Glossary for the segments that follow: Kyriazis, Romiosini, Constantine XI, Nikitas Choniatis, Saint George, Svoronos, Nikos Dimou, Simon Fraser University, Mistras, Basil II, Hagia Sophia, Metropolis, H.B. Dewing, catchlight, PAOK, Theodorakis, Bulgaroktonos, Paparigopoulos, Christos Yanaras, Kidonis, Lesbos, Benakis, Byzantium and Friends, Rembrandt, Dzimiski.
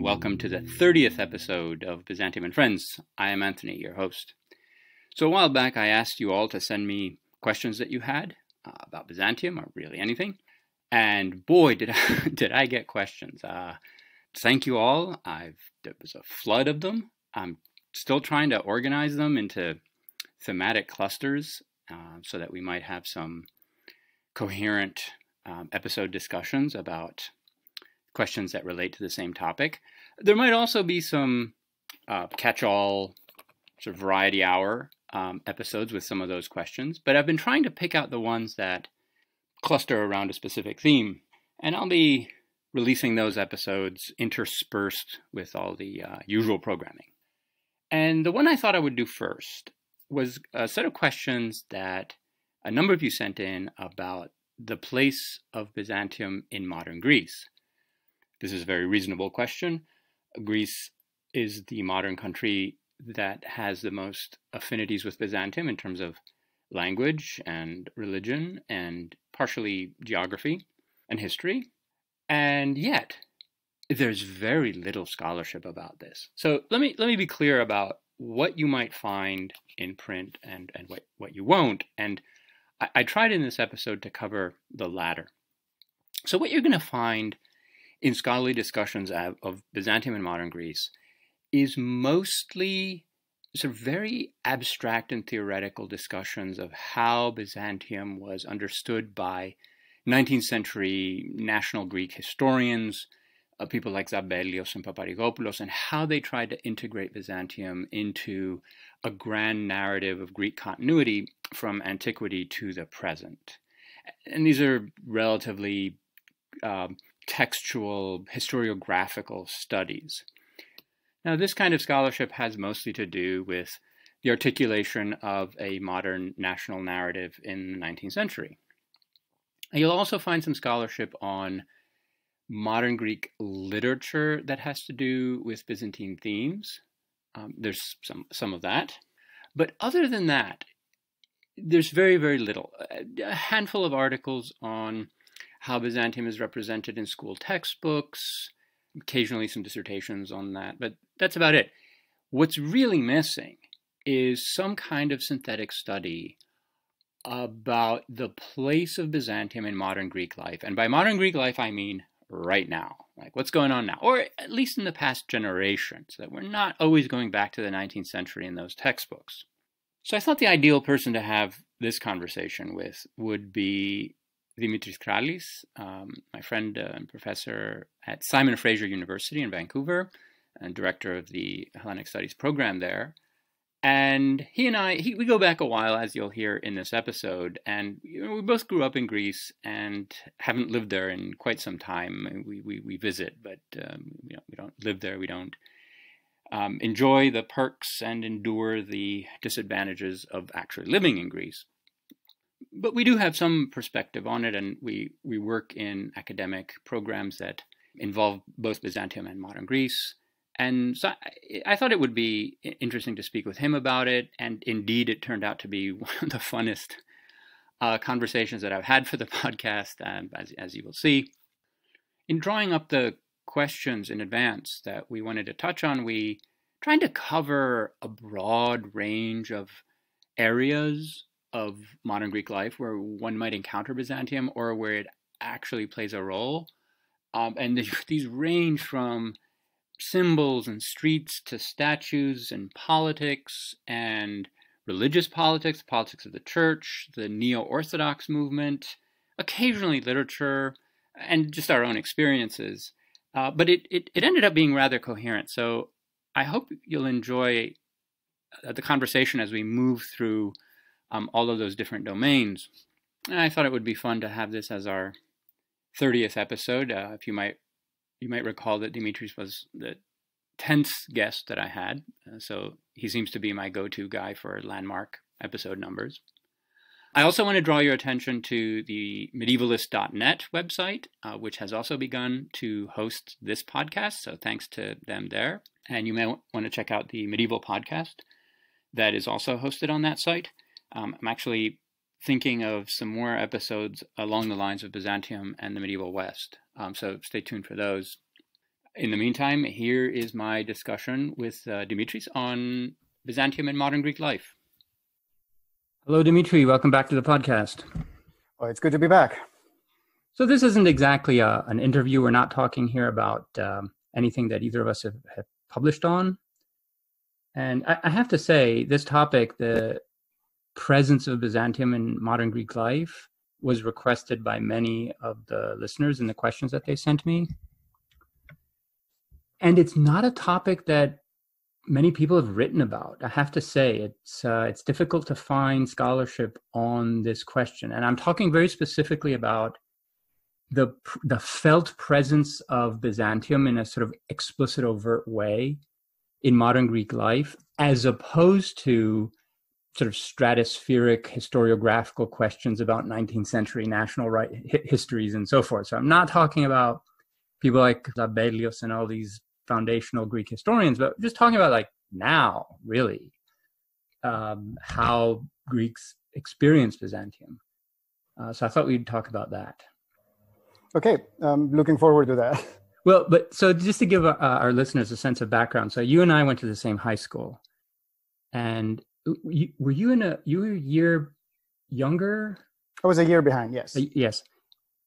and welcome to the 30th episode of Byzantium and Friends. I am Anthony, your host. So a while back I asked you all to send me questions that you had about Byzantium or really anything, and boy did I get questions. Thank you all. There was a flood of them. I'm still trying to organize them into thematic clusters so that we might have some coherent episode discussions about questions that relate to the same topic. There might also be some catch-all sort of variety hour episodes with some of those questions, but I've been trying to pick out the ones that cluster around a specific theme, and I'll be releasing those episodes interspersed with all the usual programming. And the one I thought I would do first was a set of questions that a number of you sent in about the place of Byzantium in modern Greece. This is a very reasonable question. Greece is the modern country that has the most affinities with Byzantium in terms of language and religion and partially geography and history. And yet, there's very little scholarship about this. So let me be clear about what you might find in print and what you won't. And I tried in this episode to cover the latter. So what you're going to find in scholarly discussions of Byzantium and modern Greece is mostly sort of very abstract and theoretical discussions of how Byzantium was understood by 19th century national Greek historians, people like Zabelios and Paparigopoulos, and how they tried to integrate Byzantium into a grand narrative of Greek continuity from antiquity to the present. And these are relatively textual, historiographical studies. Now, this kind of scholarship has mostly to do with the articulation of a modern national narrative in the 19th century. You'll also find some scholarship on modern Greek literature that has to do with Byzantine themes. There's some of that. But other than that, there's very, very little. A handful of articles on how Byzantium is represented in school textbooks, occasionally some dissertations on that, but that's about it. What's really missing is some kind of synthetic study about the place of Byzantium in modern Greek life. And by modern Greek life, I mean right now, like what's going on now, or at least in the past generation, so that we're not always going back to the 19th century in those textbooks. So I thought the ideal person to have this conversation with would be Dimitris Krallis, my friend and professor at Simon Fraser University in Vancouver, and director of the Hellenic Studies program there. And he and I, we go back a while, as you'll hear in this episode, and we both grew up in Greece and haven't lived there in quite some time. We visit, but we don't live there. We don't enjoy the perks and endure the disadvantages of actually living in Greece. But we do have some perspective on it, and we work in academic programs that involve both Byzantium and modern Greece. And so I thought it would be interesting to speak with him about it, and indeed it turned out to be one of the funnest conversations that I've had for the podcast, as you will see. In drawing up the questions in advance that we wanted to touch on, we tried to cover a broad range of areas of modern Greek life where one might encounter Byzantium or where it actually plays a role. And these range from symbols and streets to statues and politics and religious politics, politics of the church, the neo-Orthodox movement, occasionally literature, and just our own experiences. But it ended up being rather coherent. So I hope you'll enjoy the conversation as we move through all of those different domains. And I thought it would be fun to have this as our 30th episode. If you might recall that Dimitris was the 10th guest that I had, so he seems to be my go-to guy for landmark episode numbers. I also want to draw your attention to the medievalist.net website, which has also begun to host this podcast, so thanks to them there. And you may want to check out the Medieval podcast that is also hosted on that site. I'm actually thinking of some more episodes along the lines of Byzantium and the medieval West. So stay tuned for those. In the meantime, here is my discussion with Dimitris on Byzantium and modern Greek life. Hello, Dimitri. Welcome back to the podcast. Well, it's good to be back. So this isn't exactly an interview. We're not talking here about anything that either of us have published on. And I have to say, this topic, the presence of Byzantium in modern Greek life, was requested by many of the listeners in the questions that they sent me. And it's not a topic that many people have written about. I have to say, it's difficult to find scholarship on this question. And I'm talking very specifically about the felt presence of Byzantium in a sort of explicit, overt way in modern Greek life, as opposed to sort of stratospheric historiographical questions about 19th century national histories and so forth. So I'm not talking about people like Zabelios and all these foundational Greek historians, but just talking about like now, really, how Greeks experience Byzantium. So I thought we'd talk about that. Okay, I'm looking forward to that. Well, but so just to give our listeners a sense of background, so you and I went to the same high school, and you were a year younger? I was a year behind, yes. Yes.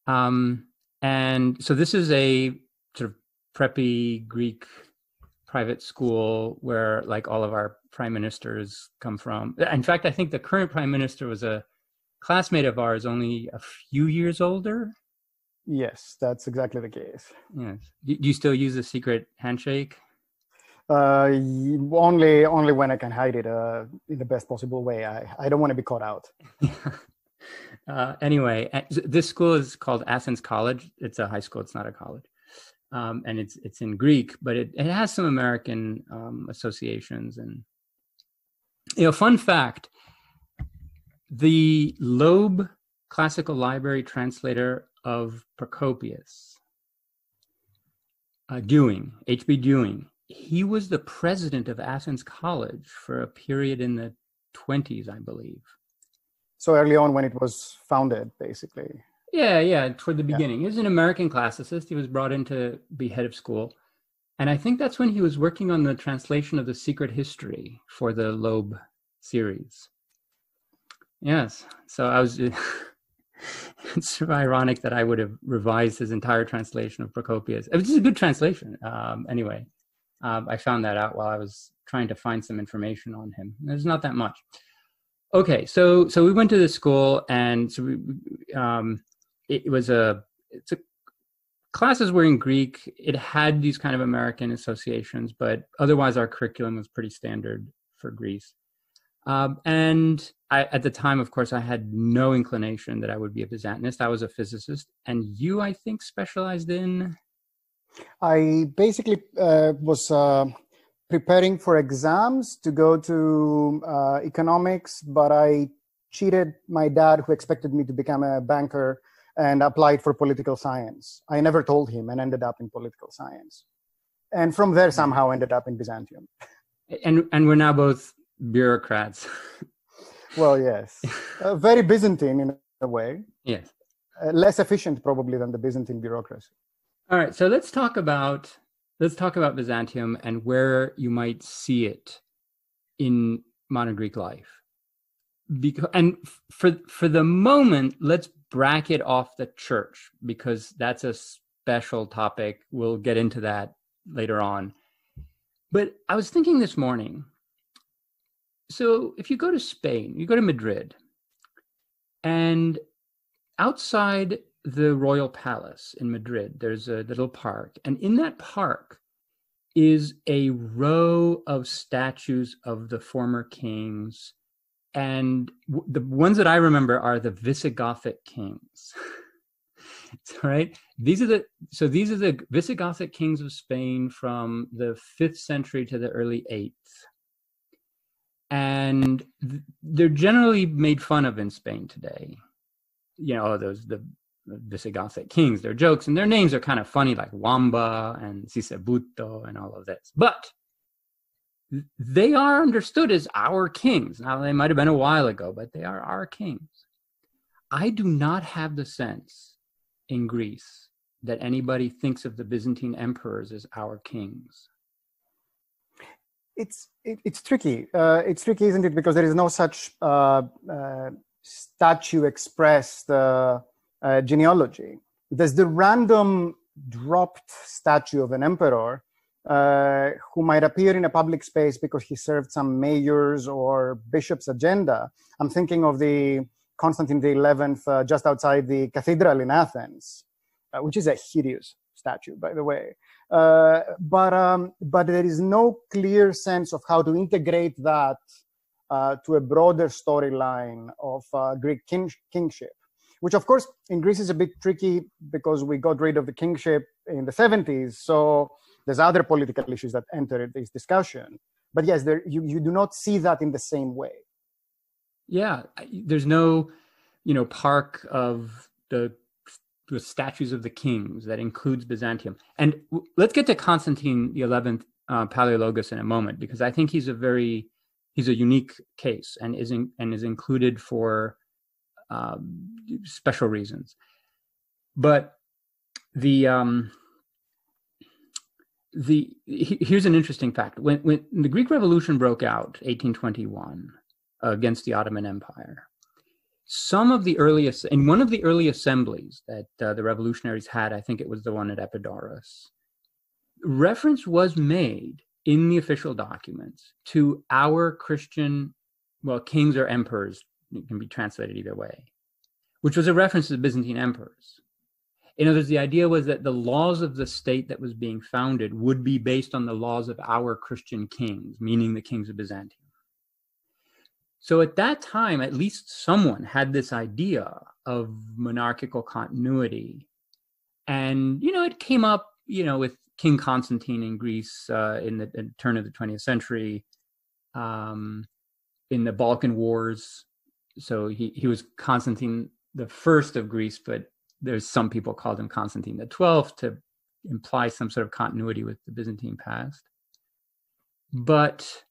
And so this is a sort of preppy Greek private school where like all of our prime ministers come from. In fact, I think the current prime minister was a classmate of ours, only a few years older. Yes, that's exactly the case. Yes. Do you still use the secret handshake? Only when I can hide it in the best possible way. I don't want to be caught out. Anyway, this school is called Athens College. It's a high school. It's not a college. And it's in Greek, but it has some American associations. And, you know, fun fact, the Loeb classical library translator of Procopius, Dewing, H.B. Dewing, he was the president of Athens College for a period in the 20s, I believe. So early on when it was founded, basically. Yeah, toward the beginning. He was an American classicist. He was brought in to be head of school. And I think that's when he was working on the translation of the Secret History for the Loeb series. Yes, so I was... It's ironic that I would have revised his entire translation of Procopius. It was just a good translation. Anyway, I found that out while I was trying to find some information on him. There's not that much. Okay, so we went to this school, and so we, classes were in Greek. It had these kind of American associations, but otherwise our curriculum was pretty standard for Greece. And at the time, of course, I had no inclination that I would be a Byzantinist. I was a physicist. And you, I think, specialized in? I basically was preparing for exams to go to economics, but I cheated my dad, who expected me to become a banker, and applied for political science. I never told him and ended up in political science. And from there, somehow ended up in Byzantium. And we're now both... bureaucrats. Well, yes. Very Byzantine in a way. Yes. Less efficient probably than the Byzantine bureaucracy. All right, so let's talk about Byzantium and where you might see it in modern Greek life. For the moment, let's bracket off the church because that's a special topic. We'll get into that later on. But I was thinking this morning, so if you go to Spain, you go to Madrid, and outside the Royal Palace in Madrid, there's a little park. And in that park is a row of statues of the former kings. And the ones that I remember are the Visigothic kings. All right. These are the Visigothic kings of Spain from the 5th century to the early 8th. And they're generally made fun of in Spain today. You know, the Visigothic kings, their jokes, and their names are kind of funny, like Wamba and Sisebuto and all of this. But they are understood as our kings. Now, they might have been a while ago, but they are our kings. I do not have the sense in Greece that anybody thinks of the Byzantine emperors as our kings? It's tricky. It's tricky, isn't it? Because there is no such statue expressed genealogy. There's the random dropped statue of an emperor who might appear in a public space because he served some mayor's or bishop's agenda. I'm thinking of the Constantine XI just outside the cathedral in Athens, which is a hideous statue, by the way. But there is no clear sense of how to integrate that to a broader storyline of Greek kingship, which of course in Greece is a bit tricky because we got rid of the kingship in the 70s. So there's other political issues that entered this discussion. But yes, you do not see that in the same way. Yeah, there's no, park of the statues of the kings that includes Byzantium. And let's get to Constantine XI Palaiologus in a moment, because I think he's a unique case and is included for special reasons. But here's an interesting fact: when the Greek Revolution broke out, 1821. Against the Ottoman Empire. One of the early assemblies that the revolutionaries had, I think it was the one at Epidaurus, reference was made in the official documents to our Christian, well, kings or emperors, it can be translated either way, which was a reference to the Byzantine emperors. In other words, the idea was that the laws of the state that was being founded would be based on the laws of our Christian kings, meaning the kings of Byzantium. So at that time, at least someone had this idea of monarchical continuity. And, it came up, with King Constantine in Greece in the turn of the 20th century, in the Balkan Wars. So he was Constantine the First of Greece, but there's some people called him Constantine the 12th to imply some sort of continuity with the Byzantine past. But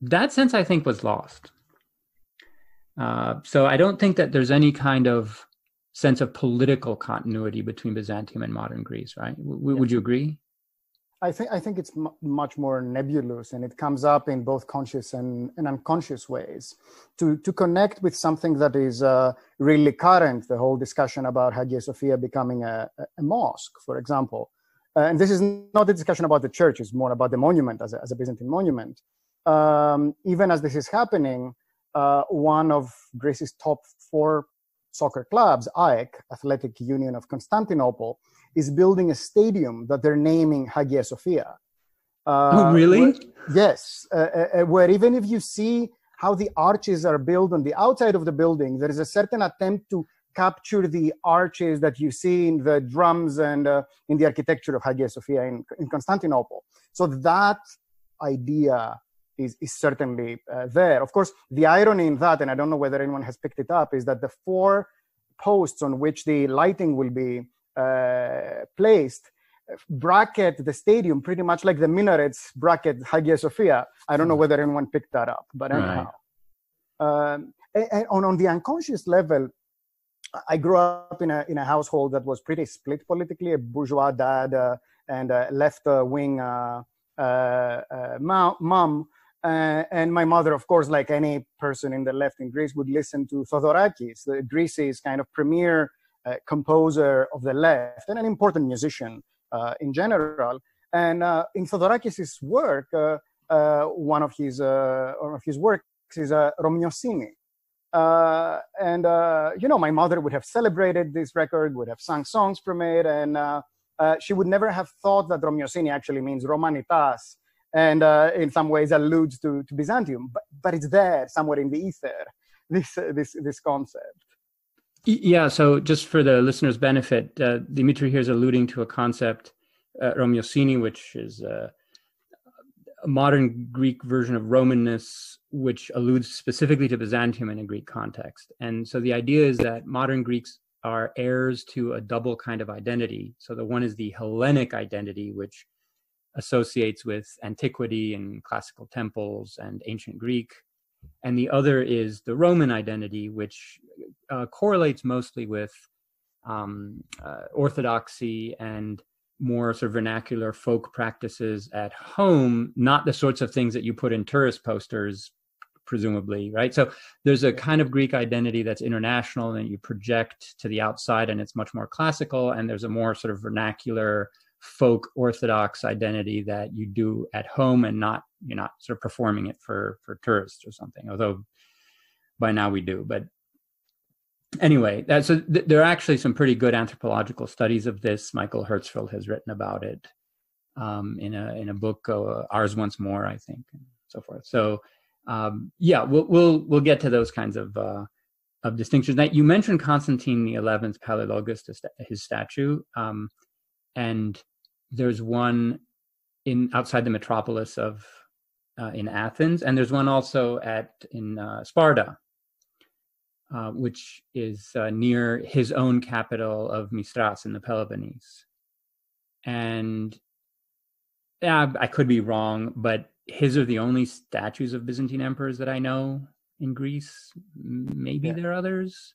that sense, I think, was lost. So I don't think that there's any kind of sense of political continuity between Byzantium and modern Greece, right? Would you agree? I think it's much more nebulous, and it comes up in both conscious and unconscious ways. To connect with something that is really current, the whole discussion about Hagia Sophia becoming a mosque, for example. And this is not a discussion about the church, it's more about the monument as a Byzantine monument. Even as this is happening, one of Greece's top 4 soccer clubs, AEK, Athletic Union of Constantinople, is building a stadium that they're naming Hagia Sophia. Oh, really? Where even if you see how the arches are built on the outside of the building, there is a certain attempt to capture the arches that you see in the drums and in the architecture of Hagia Sophia in Constantinople. So that idea is certainly there. Of course, the irony in that, and I don't know whether anyone has picked it up, is that the 4 posts on which the lighting will be placed bracket the stadium pretty much like the minarets bracket Hagia Sophia. I don't know whether anyone picked that up, but anyhow. Right. On the unconscious level, I grew up in a household that was pretty split politically, a bourgeois dad and a left-wing mom. And my mother, of course, like any person in the left in Greece, would listen to Theodorakis, Greece's kind of premier composer of the left and an important musician in general. And in Theodorakis' work, one of his works is Romiosini. My mother would have celebrated this record, would have sung songs from it, and she would never have thought that Romiosini actually means Romanitas, and in some ways alludes to Byzantium, but it's there somewhere in the ether, this concept. Yeah, so just for the listener's benefit, Dimitri here is alluding to a concept, Romiosini, which is a modern Greek version of Romanness, which alludes specifically to Byzantium in a Greek context. And so the idea is that modern Greeks are heirs to a double kind of identity. So the one is the Hellenic identity, which associates with antiquity and classical temples and ancient Greek. And the other is the Roman identity, which correlates mostly with orthodoxy and more sort of vernacular folk practices at home, not the sorts of things that you put in tourist posters, presumably, right? So there's a kind of Greek identity that's international and you project to the outside and it's much more classical. And there's a more sort of vernacular folk Orthodox identity that you do at home and not, you're not sort of performing it for tourists or something, although by now we do. But anyway, there are actually some pretty good anthropological studies of this. Michael Hertzfeld has written about it in a book, Ours Once More, I think, and so forth. So yeah, we'll get to those kinds of distinctions. Now, you mentioned Constantine XI's Palaiologus, his statue, and there's one in outside the metropolis of in Athens, and there's one also in Sparta. Which is near his own capital of Mistras in the Peloponnese. And I could be wrong, but his are the only statues of Byzantine emperors that I know in Greece. Maybe there are others?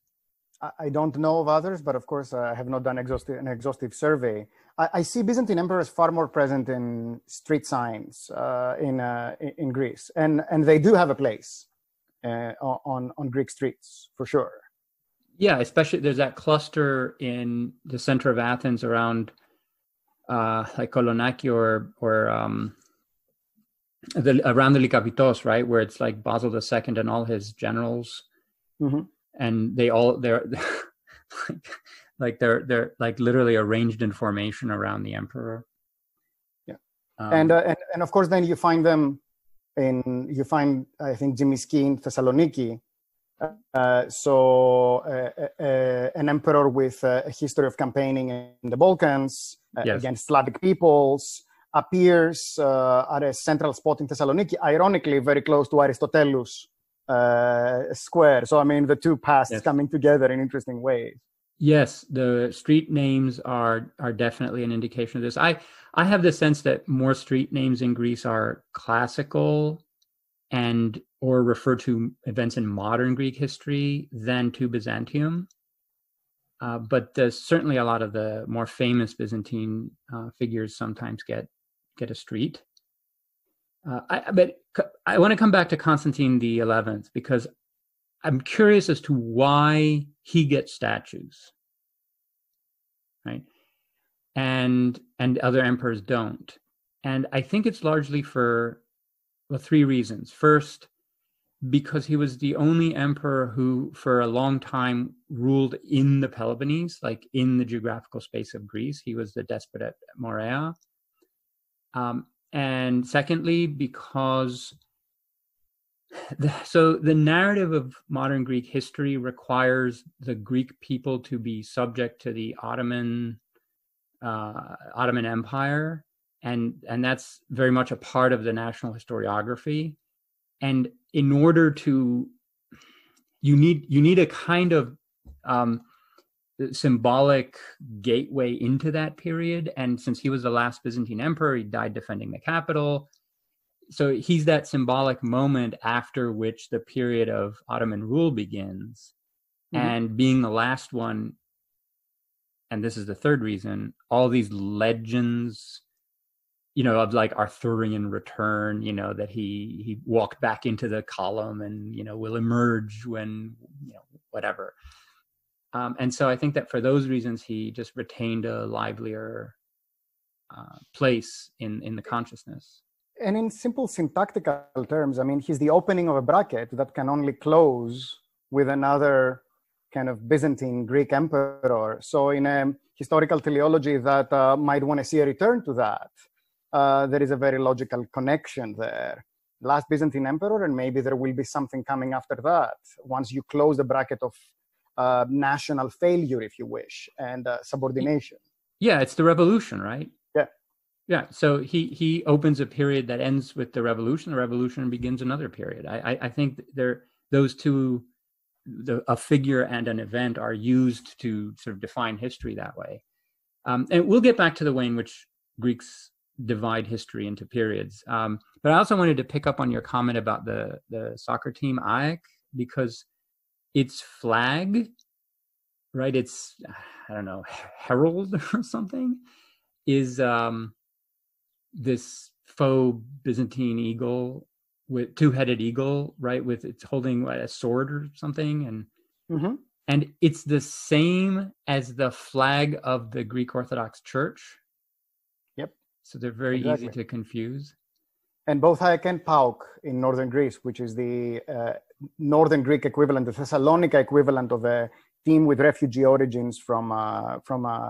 I don't know of others, but of course I have not done an exhaustive survey. I see Byzantine emperors far more present in street signs in Greece, and they do have a place. On Greek streets, for sure. Yeah, especially there's that cluster in the center of Athens around like Kolonaki or around the Likapitos, right, where it's like Basil II and all his generals, mm-hmm. and they're like they're like literally arranged in formation around the emperor. Yeah, and of course then you find them. You find, I think, Dzimiski in Thessaloniki, an emperor with a history of campaigning in the Balkans against Slavic peoples appears at a central spot in Thessaloniki, ironically very close to Aristotelus Square. So I mean, the two pasts coming together in interesting ways. Yes, the street names are definitely an indication of this. I have the sense that more street names in Greece are classical and or refer to events in modern Greek history than to Byzantium. But there's certainly a lot of the more famous Byzantine figures sometimes get a street. But I want to come back to Constantine XI because I'm curious as to why he gets statues, right? And other emperors don't. And I think it's largely for, well, three reasons. First, because he was the only emperor who, for a long time, ruled in the Peloponnese, like in the geographical space of Greece. He was the despot at Morea. And secondly, because so the narrative of modern Greek history requires the Greek people to be subject to the Ottoman Empire, and that's very much a part of the national historiography. And in order to, you need a kind of symbolic gateway into that period. And since he was the last Byzantine emperor, he died defending the capital. So he's that symbolic moment after which the period of Ottoman rule begins, mm-hmm. and being the last one, and this is the third reason, all these legends, you know, of like Arthurian return, you know, that he walked back into the column and, you know, will emerge when, you know, whatever. And so I think that for those reasons, he just retained a livelier place in the consciousness. And in simple syntactical terms, I mean, he's the opening of a bracket that can only close with another kind of Byzantine Greek emperor. So in a historical teleology that might want to see a return to that, there is a very logical connection there. Last Byzantine emperor, and maybe there will be something coming after that, once you close the bracket of national failure, if you wish, and subordination. Yeah, it's the revolution, right? Yeah, so he opens a period that ends with the revolution. The revolution begins another period. I think those two, a figure and an event, are used to sort of define history that way. And we'll get back to the way in which Greeks divide history into periods. But I also wanted to pick up on your comment about the soccer team, AEK, because its flag right? It's, I don't know, herald or something, is this faux Byzantine eagle with two-headed eagle, right? With it's holding what, a sword or something. And mm-hmm. And it's the same as the flag of the Greek Orthodox Church. Yep. So they're very exactly. easy to confuse. And both Hayek and PAOK in northern Greece, which is the northern Greek equivalent, the Thessalonica equivalent of a team with refugee origins from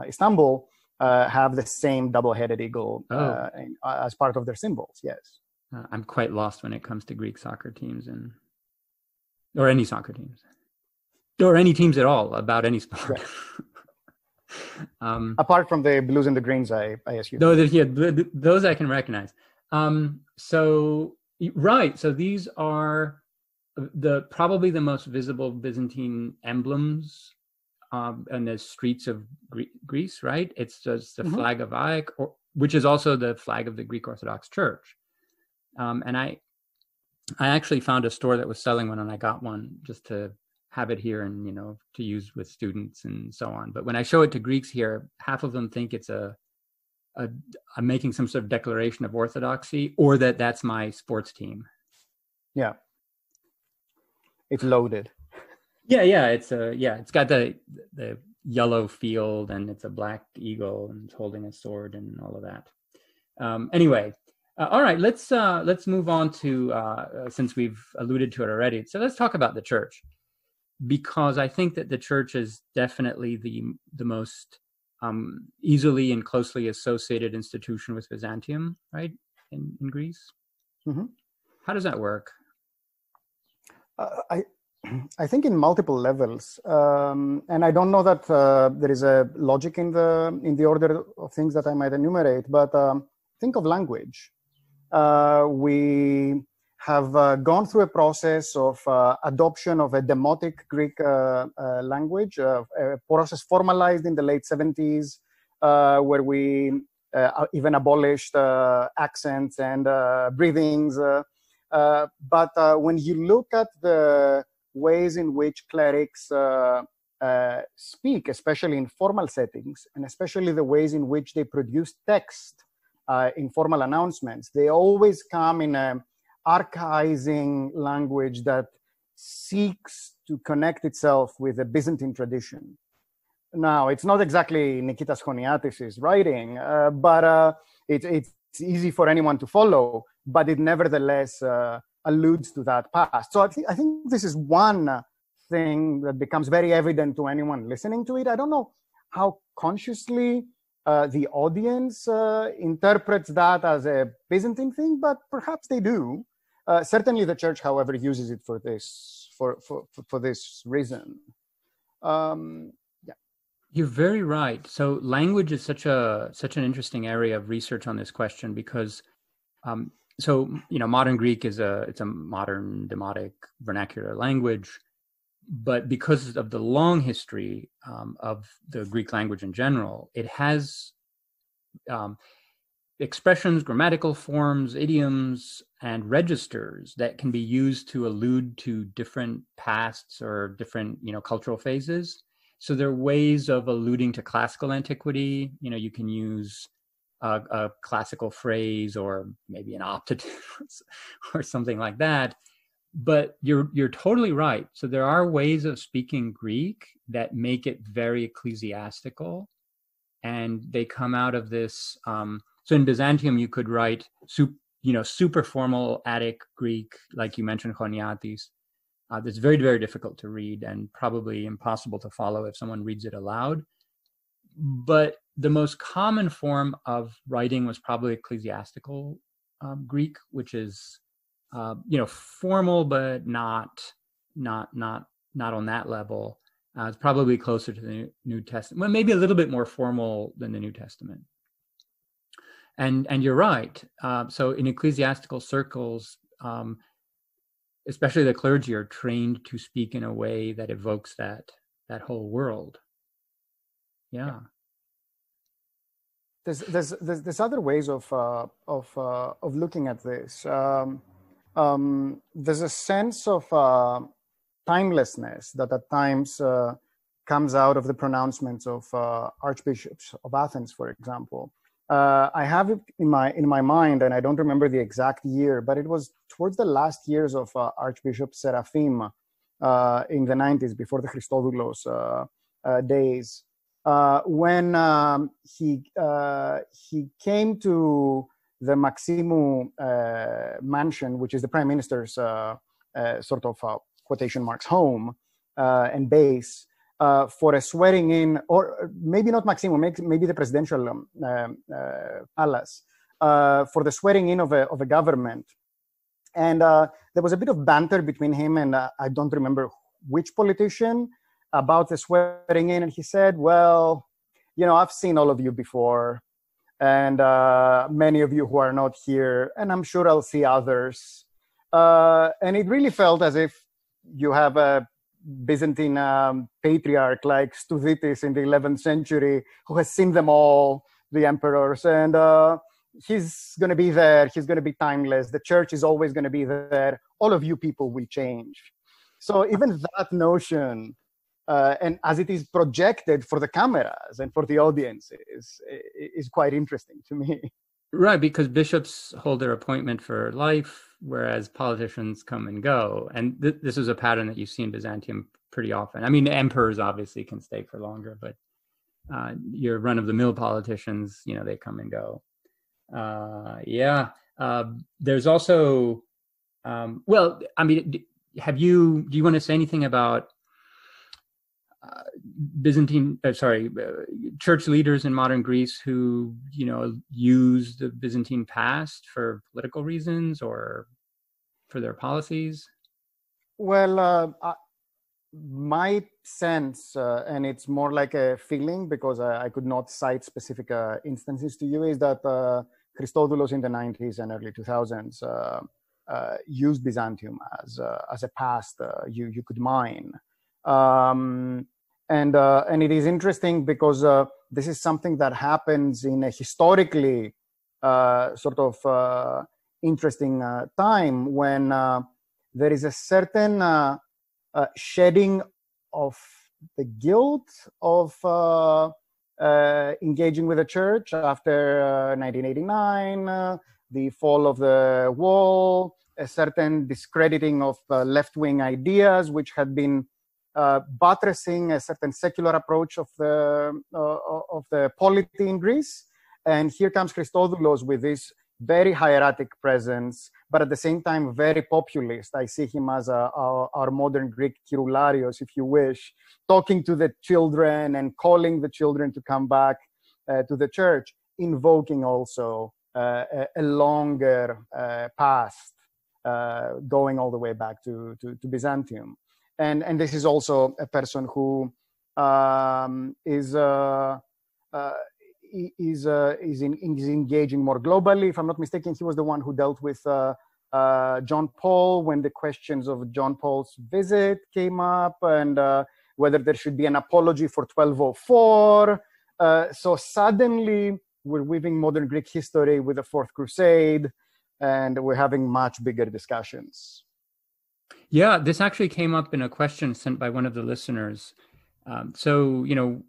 Istanbul, have the same double-headed eagle as part of their symbols, yes. I'm quite lost when it comes to Greek soccer teams or any soccer teams. Or any teams at all about any sport. Right. Apart from the blues and the greens, I assume. Those I can recognize. So these are probably the most visible Byzantine emblems in the streets of Greece, right? It's just the mm-hmm. flag of Aik, which is also the flag of the Greek Orthodox Church. And I actually found a store that was selling one, and I got one just to have it here and, you know, to use with students and so on. But when I show it to Greeks here, half of them think it's I'm making some sort of declaration of orthodoxy, or that's my sports team. Yeah. It's loaded. Yeah. It's got the yellow field, and it's a black eagle, and it's holding a sword and all of that. Anyway. All right, let's move on to, since we've alluded to it already. So let's talk about the church, because I think that the church is definitely the most easily and closely associated institution with Byzantium, right, in Greece? Mm-hmm. How does that work? I think in multiple levels, and I don't know that there is a logic in the order of things that I might enumerate, but think of language. We have gone through a process of adoption of a demotic Greek language, a process formalized in the late 70s, where we even abolished accents and breathings. But when you look at the ways in which clerics speak, especially in formal settings, and especially the ways in which they produce text in formal announcements, they always come in a archaizing language that seeks to connect itself with the Byzantine tradition. Now, it's not exactly Nikitas Choniatis's writing, but it's easy for anyone to follow, but it nevertheless alludes to that past. So I think this is one thing that becomes very evident to anyone listening to it. I don't know how consciously the audience interprets that as a Byzantine thing, but perhaps they do. Certainly the church, however, uses it for this reason. Yeah. You're very right. So language is such an interesting area of research on this question, because modern Greek is a modern demotic vernacular language, but because of the long history of the Greek language in general, it has expressions, grammatical forms, idioms, and registers that can be used to allude to different pasts or different, cultural phases. So there are ways of alluding to classical antiquity. You can use a classical phrase, or maybe an optative or something like that. But you're totally right. So there are ways of speaking Greek that make it very ecclesiastical, and they come out of this. So in Byzantium, you could write, super formal Attic Greek, like you mentioned, Choniatis. That's very, very difficult to read and probably impossible to follow if someone reads it aloud. But the most common form of writing was probably ecclesiastical Greek, which is formal, but not on that level. It's probably closer to the New Testament. Well, maybe a little bit more formal than the New Testament. And you're right. So in ecclesiastical circles, especially the clergy are trained to speak in a way that evokes that whole world. Yeah. There's other ways of looking at this. There's a sense of timelessness that at times comes out of the pronouncements of archbishops of Athens, for example. I have it in my mind, and I don't remember the exact year, but it was towards the last years of Archbishop Serafim in the 90s, before the Christodoulos days, when he came to the Maximou mansion, which is the prime minister's sort of quotation marks home and base, for a swearing in, or maybe not Maximum, maybe the presidential palace, for the swearing in of a government. And there was a bit of banter between him and I don't remember which politician about the swearing in. And he said, well, you know, I've seen all of you before, and many of you who are not here, and I'm sure I'll see others. And it really felt as if you have a Byzantine patriarch like Thucydides in the 11th century, who has seen them all, the emperors, and he's going to be there, he's going to be timeless, the church is always going to be there, all of you people will change. So even that notion, and as it is projected for the cameras and for the audience, is quite interesting to me. Right, because bishops hold their appointment for life, whereas politicians come and go. And this is a pattern that you see in Byzantium pretty often. I mean, emperors obviously can stay for longer, but your run-of-the-mill politicians, you know, they come and go. There's also, do you want to say anything about church leaders in modern Greece who, you know, use the Byzantine past for political reasons or for their policies? Well, my sense, and it's more like a feeling because I could not cite specific instances to you, is that Christodoulos in the 90s and early 2000s used Byzantium as a past you could mine. And it is interesting because this is something that happens in a historically sort of interesting time when there is a certain shedding of the guilt of engaging with the church after 1989, the fall of the wall, a certain discrediting of left-wing ideas which had been buttressing a certain secular approach of the polity in Greece. And here comes Christodoulos with this very hieratic presence, but at the same time, very populist. I see him as our modern Greek Kyrularios, if you wish, talking to the children and calling the children to come back to the church, invoking also a longer past, going all the way back to Byzantium. And this is also a person who is engaging more globally. If I'm not mistaken, he was the one who dealt with John Paul when the questions of John Paul's visit came up, and whether there should be an apology for 1204. So suddenly we're weaving modern Greek history with the Fourth Crusade, and we're having much bigger discussions. Yeah, this actually came up in a question sent by one of the listeners. So, you know,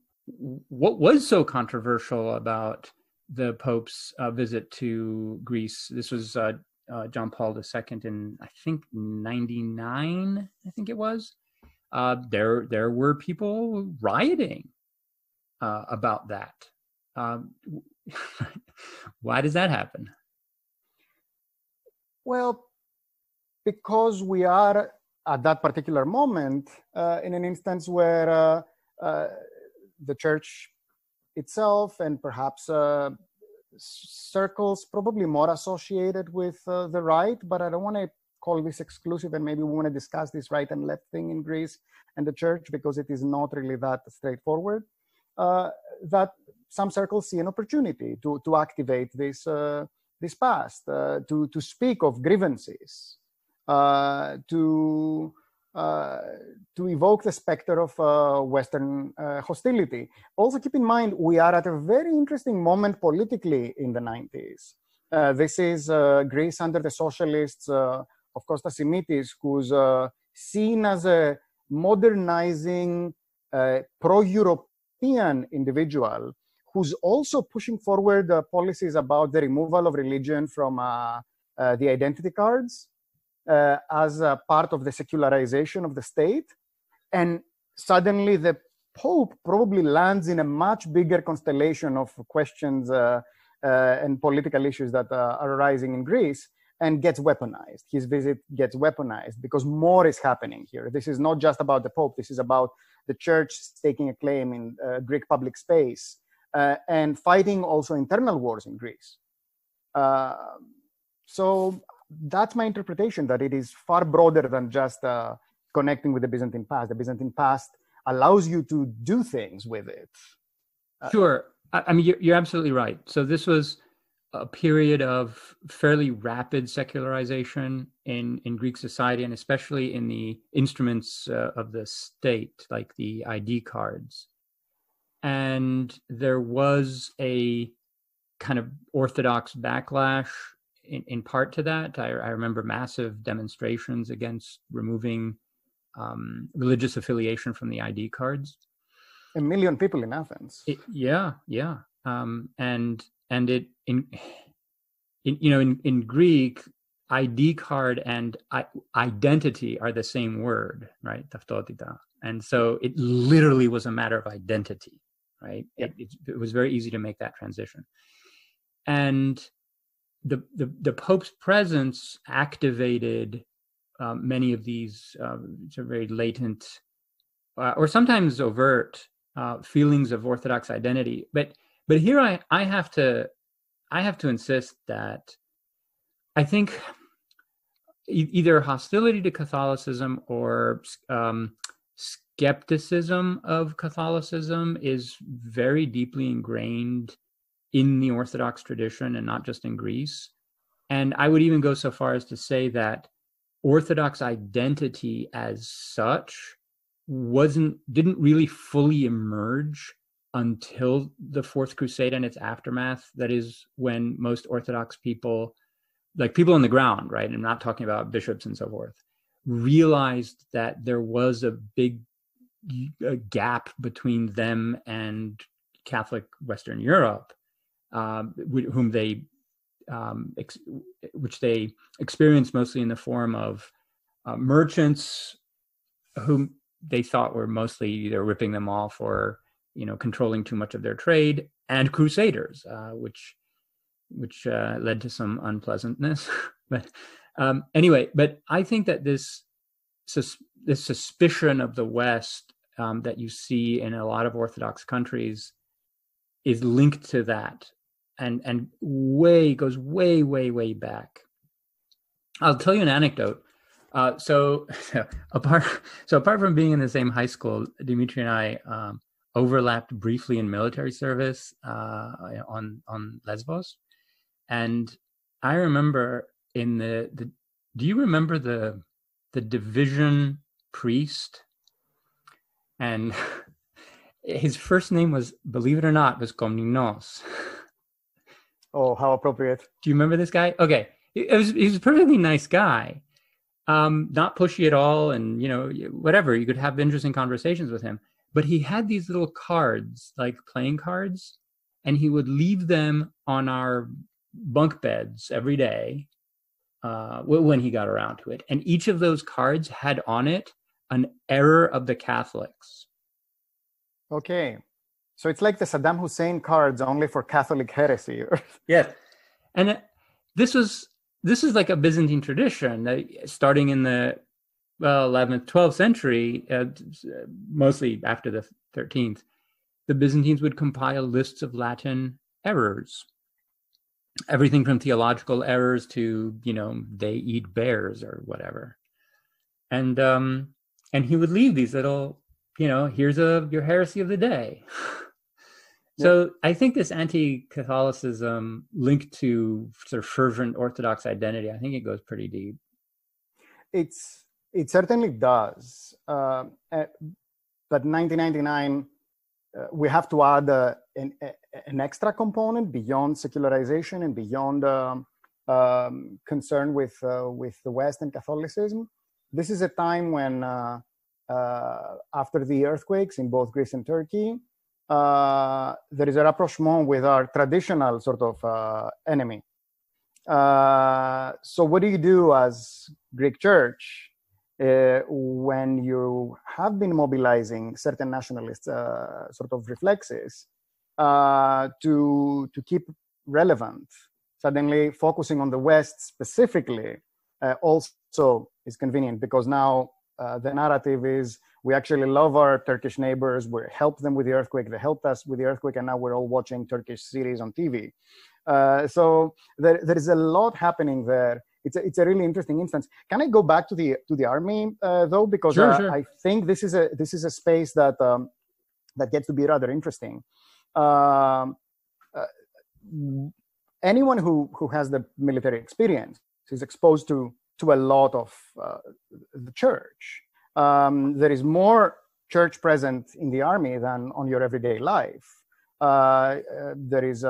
what was so controversial about the Pope's visit to Greece? This was John Paul II in, I think, 99, I think it was. There were people rioting about that. Why does that happen? Well, because we are at that particular moment in an instance where the church itself and perhaps circles probably more associated with the right, but I don't want to call this exclusive, and maybe we want to discuss this right and left thing in Greece and the church because it is not really that straightforward, that some circles see an opportunity to activate this past, to speak of grievances. To evoke the specter of Western hostility. Also keep in mind, we are at a very interesting moment politically in the 90s. This is Greece under the socialists of Kostas Simitis, who's seen as a modernizing pro-European individual who's also pushing forward policies about the removal of religion from the identity cards as a part of the secularization of the state. And suddenly the Pope probably lands in a much bigger constellation of questions and political issues that are arising in Greece, and gets weaponized. His visit gets weaponized because more is happening here. This is not just about the Pope. This is about the Church staking a claim in Greek public space and fighting also internal wars in Greece. So that's my interpretation, that it is far broader than just connecting with the Byzantine past. The Byzantine past allows you to do things with it. Sure. I mean, you're absolutely right. So this was a period of fairly rapid secularization in Greek society, and especially in the instruments of the state, like the ID cards. And there was a kind of Orthodox backlash in part to that. I remember massive demonstrations against removing religious affiliation from the ID cards. 1 million people in Athens. Yeah. And it in Greek, ID card and identity are the same word, right? Taftotita. And so it literally was a matter of identity, right? Yeah. It was very easy to make that transition. And the Pope's presence activated many of these sort of very latent or sometimes overt feelings of Orthodox identity. But here I have to insist that I think either hostility to Catholicism or skepticism of Catholicism is very deeply ingrained in the Orthodox tradition, and not just in Greece. And I would even go so far as to say that Orthodox identity as such didn't really fully emerge until the Fourth Crusade and its aftermath. That is when most Orthodox people, like people on the ground, right? I'm not talking about bishops and so forth, realized that there was a big gap between them and Catholic Western Europe, which they experienced mostly in the form of merchants whom they thought were mostly either ripping them off or controlling too much of their trade, and crusaders, which led to some unpleasantness. But I think that this suspicion of the West that you see in a lot of Orthodox countries is linked to that, and goes way back. I'll tell you an anecdote. So apart from being in the same high school, Dimitri and I overlapped briefly in military service on Lesbos. And I remember in the do you remember the division priest? And his first name was, believe it or not, was Komninos. Oh, how appropriate. Do you remember this guy? Okay. He was a perfectly nice guy. Not pushy at all, and whatever. You could have interesting conversations with him. But he had these little cards, like playing cards, and he would leave them on our bunk beds every day when he got around to it. And each of those cards had on it an error of the Catholics. Okay. So it's like the Saddam Hussein cards, only for Catholic heresy. Yes. And this is like a Byzantine tradition, starting in the 11th, 12th century, mostly after the 13th, the Byzantines would compile lists of Latin errors. Everything from theological errors to, they eat bears or whatever. And he would leave these little, here's your heresy of the day. So I think this anti-Catholicism linked to sort of fervent Orthodox identity, I think it goes pretty deep. It certainly does. But 1999, we have to add an extra component beyond secularization and beyond concern with the West and Catholicism. This is a time when after the earthquakes in both Greece and Turkey, there is a rapprochement with our traditional sort of enemy. So what do you do as Greek Church when you have been mobilizing certain nationalist sort of reflexes to keep relevant? Suddenly focusing on the West specifically also is convenient, because now the narrative is we actually love our Turkish neighbors, we help them with the earthquake, they helped us with the earthquake, and now we're all watching Turkish series on TV. So there is a lot happening there. It's a really interesting instance. Can I go back to the army though, because sure, sure. I think this is a space that that gets to be rather interesting. Anyone who has the military experience is exposed to a lot of the church. There is more church present in the army than on your everyday life. There is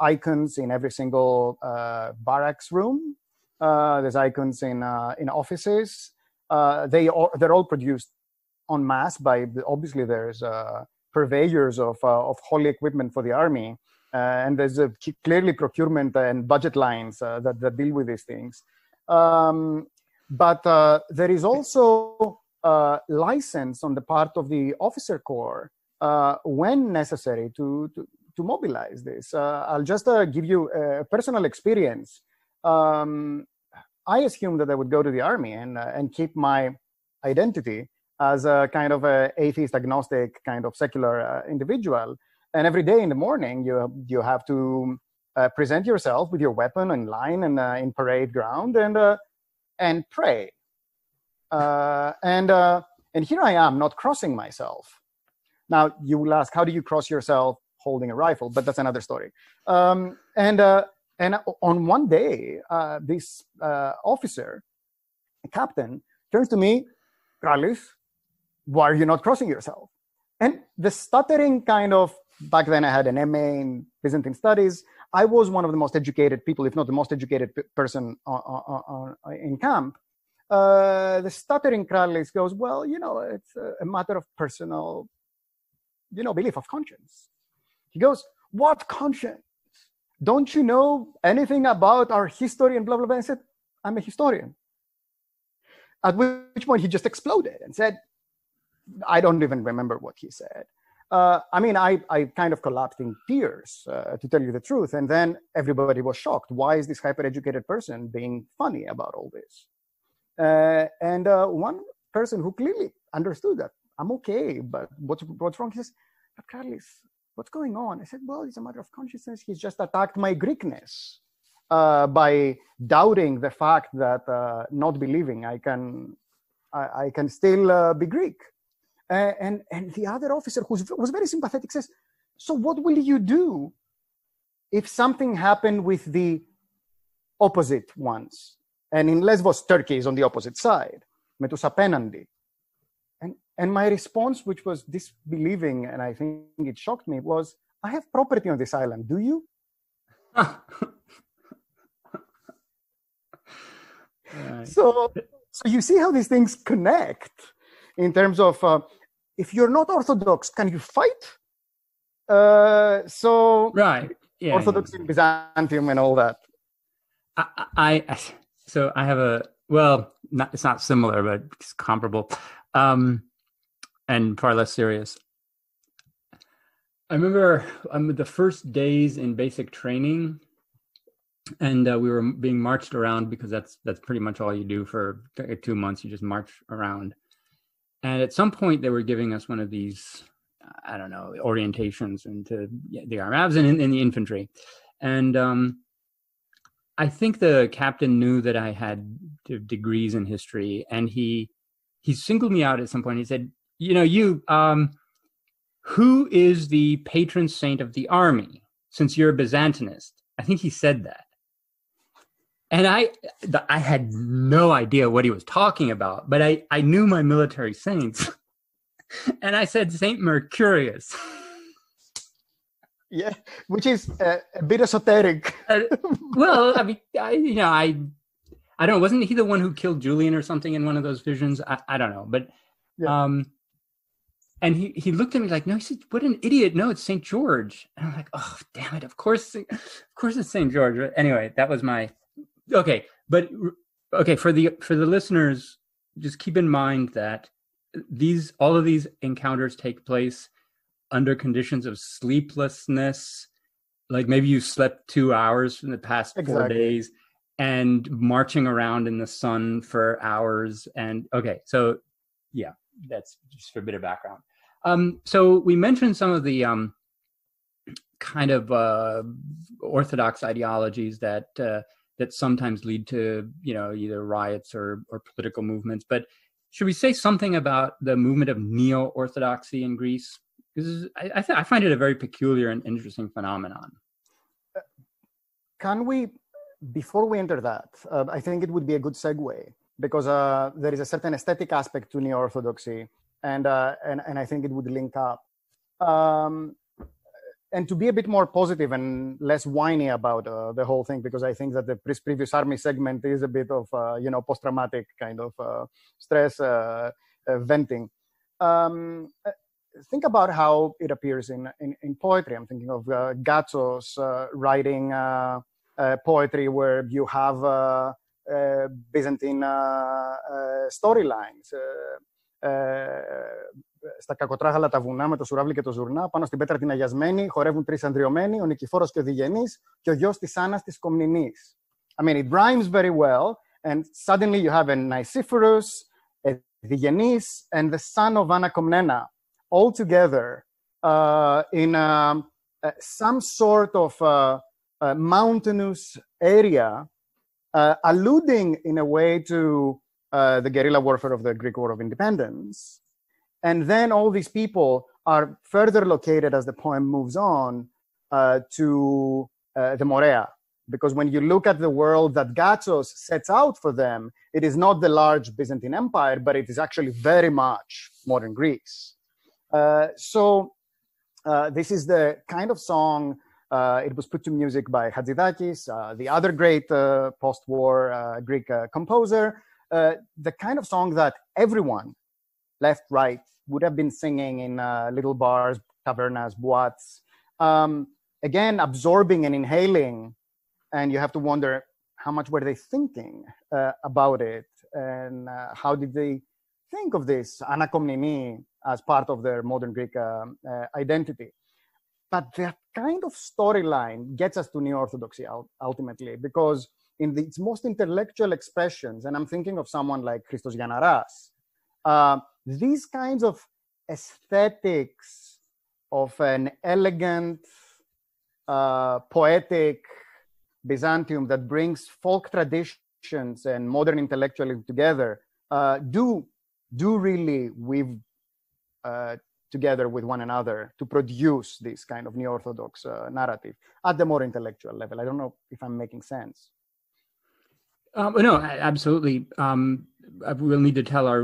icons in every single barracks room. There's icons in offices. They're all produced en masse by, obviously there's purveyors of holy equipment for the army. And there's clearly procurement and budget lines that deal with these things. But there is also license on the part of the officer corps when necessary to mobilize this. I'll just give you a personal experience. I assumed that I would go to the army and keep my identity as a kind of a atheist, agnostic, kind of secular individual. And every day in the morning, you have to present yourself with your weapon in line and in parade ground and pray. And here I am, not crossing myself. Now you will ask, how do you cross yourself holding a rifle? But that's another story. And on one day, this officer, a captain, turns to me, "Krallis, why are you not crossing yourself?" And the stuttering kind of, back then I had an MA in Byzantine Studies. I was one of the most educated people, if not the most educated person in camp. The stuttering Krallis goes, well, you know, it's a matter of personal, you know, belief of conscience. He goes, what conscience? Don't you know anything about our history and blah, blah, blah? I said, I'm a historian. At which point he just exploded and said, I don't even remember what he said. I mean, I kind of collapsed in tears, to tell you the truth. And then everybody was shocked. Why is this hyper-educated person being funny about all this? And one person who clearly understood that, I'm okay, but what's wrong? He says, but Krallis, what's going on? I said, well, it's a matter of consciousness. He's just attacked my Greekness by doubting the fact that not believing I can still be Greek. And the other officer, who was very sympathetic, says, so what will you do if something happened with the opposite ones? And in Lesbos, Turkey is on the opposite side, με τους απέναντι. And my response, which was disbelieving, and I think it shocked me, was, I have property on this island, do you? Right. So you see how these things connect in terms of... if you're not Orthodox, can you fight? Right. Yeah, Orthodox in Byzantium and all that. So I have a, well, it's not similar, but it's comparable, and far less serious. I remember the first days in basic training, and we were being marched around, because that's pretty much all you do for 2 months. You just march around. And at some point, they were giving us one of these, I don't know, orientations into the Arabs and in the infantry. And I think the captain knew that I had degrees in history, and he singled me out at some point. He said, you know, who is the patron saint of the army, since you're a Byzantinist? I think he said that. And I had no idea what he was talking about, but I knew my military saints. And I said, Saint Mercurius. Yeah, which is a bit esoteric. Well, I mean, I don't know. Wasn't he the one who killed Julian or something in one of those visions? I don't know. But Yeah. And he looked at me like, no, he said, what an idiot. No, it's Saint George. And I'm like, oh, damn it. Of course it's Saint George. Anyway, that was my, okay. But okay, for the listeners, just keep in mind that all of these encounters take place under conditions of sleeplessness. Like maybe you slept 2 hours in the past 4 days and marching around in the sun for hours. And okay, so yeah, that's just for a bit of background. So we mentioned some of the kind of orthodox ideologies that that sometimes lead to, you know, either riots or political movements. But should we say something about the movement of neo-orthodoxy in Greece? Because I find it a very peculiar and interesting phenomenon. Can we, before we enter that, I think it would be a good segue, because there is a certain aesthetic aspect to neo-orthodoxy, and I think it would link up. And to be a bit more positive and less whiny about the whole thing, because I think that the previous army segment is a bit of, post-traumatic kind of stress venting. Think about how it appears in poetry. I'm thinking of Gatsos writing poetry where you have Byzantine storylines. Στα κακοτράγαλα τα βουνά με το σουράβλι και το ζουρνά, πάνω στην πέτρα την αγιασμένη, χορεύουν τρεις ανδριωμένοι, ο Νικηφόρος και ο Διγενής και ο γιος της Άννας της Κομνηνής. I mean, it rhymes very well, and suddenly you have a Nicephorus, a Διγενής, and the son of Anna Komnena, all together in some sort of mountainous area, alluding in a way to the guerrilla warfare of the Greek War of Independence. And then all these people are further located as the poem moves on to the Morea. Because when you look at the world that Gatsos sets out for them, it is not the large Byzantine Empire, but it is actually very much modern Greece. So this is the kind of song, it was put to music by Hatzidakis, the other great post-war Greek composer, the kind of song that everyone, left, right, would have been singing in little bars, tavernas, boates. Again, absorbing and inhaling. And you have to wonder, how much were they thinking about it? And how did they think of this Anna Komnini as part of their modern Greek identity? But that kind of storyline gets us to neo-orthodoxy ultimately, because in its most intellectual expressions, and I'm thinking of someone like Christos Yanaras, these kinds of aesthetics of an elegant, poetic Byzantium that brings folk traditions and modern intellectualism together do really weave together with one another to produce this kind of neo-orthodox narrative at the more intellectual level. I don't know if I'm making sense. No, absolutely. We'll need to tell our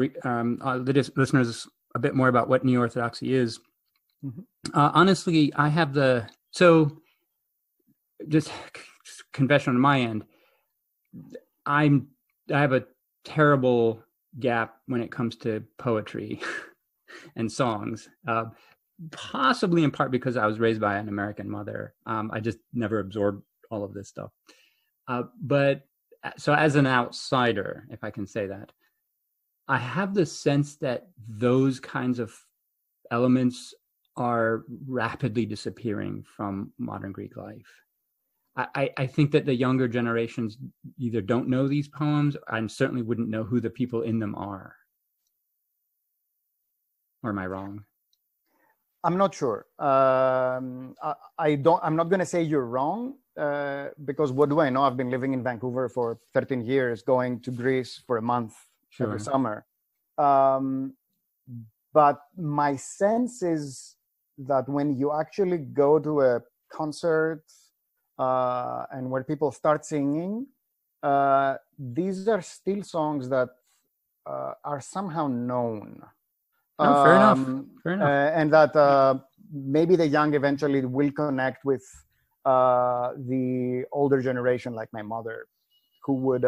listeners a bit more about what neo-orthodoxy is. Mm-hmm. Honestly, I have just confession on my end. I have a terrible gap when it comes to poetry and songs, possibly in part because I was raised by an American mother. I just never absorbed all of this stuff. So as an outsider, if I can say that, I have the sense that those kinds of elements are rapidly disappearing from modern Greek life. I think that the younger generations either don't know these poems, and certainly wouldn't know who the people in them are. Or am I wrong? I'm not sure. I'm not going to say you're wrong. Because what do I know? I've been living in Vancouver for 13 years, going to Greece for a month every summer. But my sense is that when you actually go to a concert and where people start singing, these are still songs that are somehow known. No, fair enough. And that maybe the young eventually will connect with the older generation, like my mother, who would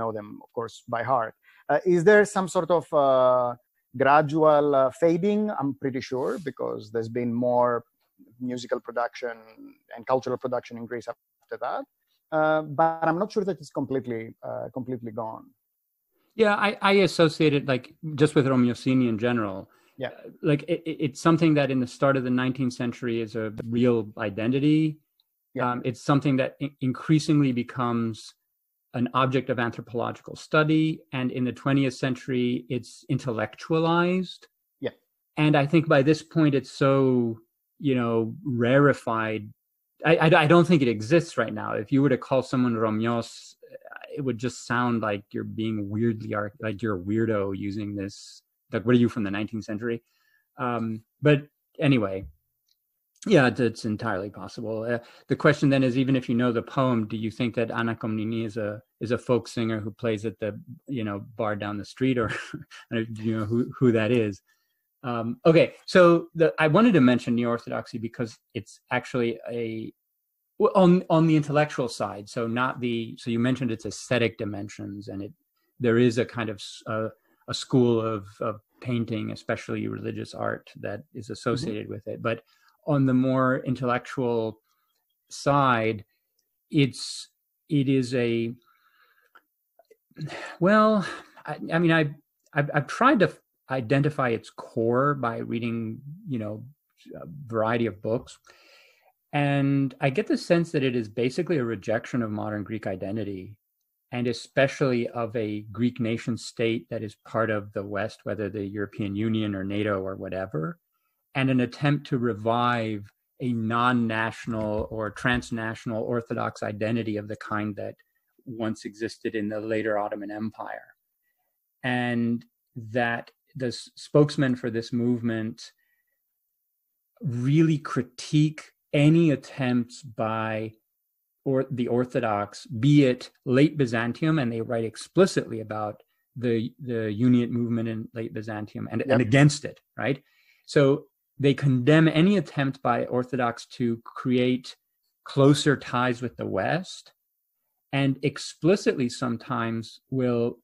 know them, of course, by heart. Is there some sort of gradual fading? I'm pretty sure, because there's been more musical production and cultural production in Greece after that. But I'm not sure that it's completely gone. Yeah, I associate it like just with Romiosini in general. Yeah, like it's something that in the start of the 19th century is a real identity. Yeah. It's something that increasingly becomes an object of anthropological study, and in the 20th century, it's intellectualized. Yeah, and I think by this point, it's so rarefied. I don't think it exists right now. If you were to call someone Romios, it would just sound like you're being weirdly, like you're a weirdo using this. Like, what are you, from the 19th century? But anyway, yeah, it's entirely possible. The question then is, even if you know the poem, do you think that Anna Komnini is a folk singer who plays at the bar down the street, or who that is? Okay, so I wanted to mention Neo-Orthodoxy because it's actually on the intellectual side. So so you mentioned its aesthetic dimensions, and there is a kind of a school of painting, especially religious art, that is associated mm-hmm. with it. But on the more intellectual side, it is a, well, I mean, I've tried to identify its core by reading, a variety of books. And I get the sense that it is basically a rejection of modern Greek identity, and especially of a Greek nation state that is part of the West, whether the European Union or NATO or whatever, and an attempt to revive a non-national or transnational Orthodox identity of the kind that once existed in the later Ottoman Empire. And that the spokesmen for this movement really critique any attempts by the Orthodox, be it late Byzantium, and they write explicitly about the Uniate movement in late Byzantium and against it, right? So they condemn any attempt by Orthodox to create closer ties with the West, and explicitly sometimes will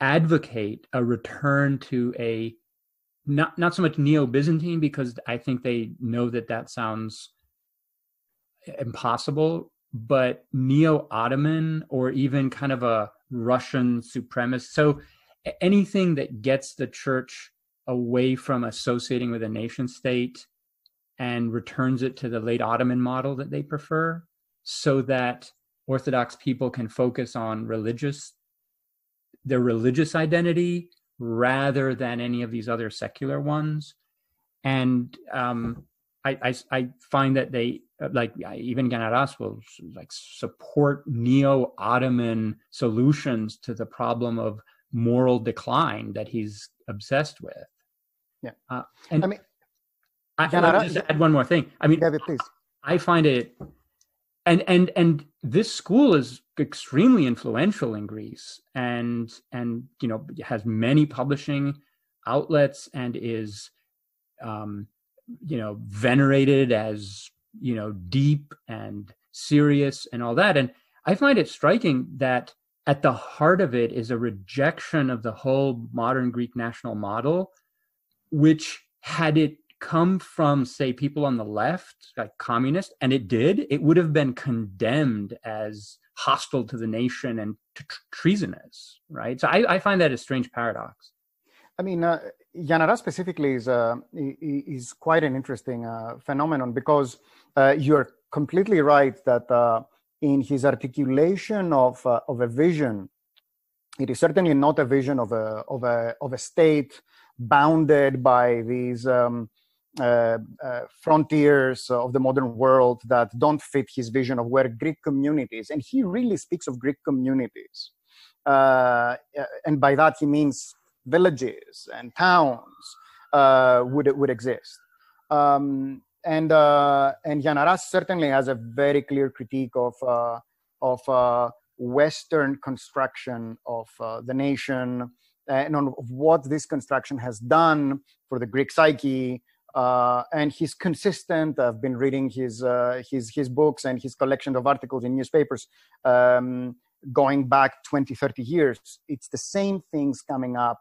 advocate a return to a not so much Neo-Byzantine, because I think they know that sounds impossible, but Neo-Ottoman, or even kind of a Russian supremacist. So anything that gets the church away from associating with a nation state and returns it to the late Ottoman model that they prefer, so that Orthodox people can focus on their religious identity rather than any of these other secular ones. And I find that they, like, even Yanaras will like support Neo-Ottoman solutions to the problem of moral decline that he's obsessed with. Yeah, and I mean, I'll just add one more thing. I mean, David, please. I find it, and this school is extremely influential in Greece, and has many publishing outlets, and is venerated as deep and serious and all that. And I find it striking that at the heart of it is a rejection of the whole modern Greek national model, which, had it come from, say, people on the left, like communists, and it did, it would have been condemned as hostile to the nation and treasonous, right? So I find that a strange paradox. I mean, Yanaras specifically is quite an interesting phenomenon, because you're completely right that in his articulation of a vision, it is certainly not a vision of a state bounded by these frontiers of the modern world that don't fit his vision of where Greek communities, and he really speaks of Greek communities, and by that he means villages and towns, would exist. And Yanaras certainly has a very clear critique of Western construction of the nation, and on what this construction has done for the Greek psyche. And he's consistent. I've been reading his books and his collection of articles in newspapers going back 20, 30 years. It's the same things coming up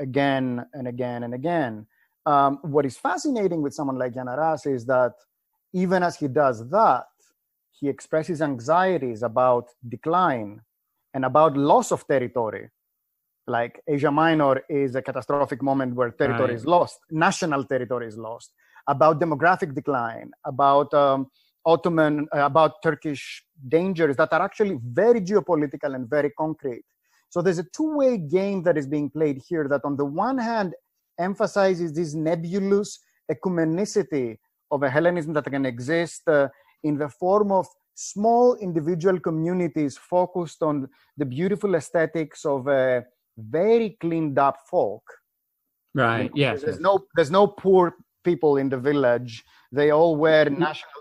again and again and again. What is fascinating with someone like Yanaras is that even as he does that, he expresses anxieties about decline and about loss of territory. Like Asia Minor is a catastrophic moment where territory is lost, national territory is lost, about demographic decline, about about Turkish dangers that are actually very geopolitical and very concrete. So there's a two-way game that is being played here that on the one hand emphasizes this nebulous ecumenicity of a Hellenism that can exist in the form of small individual communities focused on the beautiful aesthetics of a very cleaned up folk. Right, yes. There's no poor people in the village. They all wear national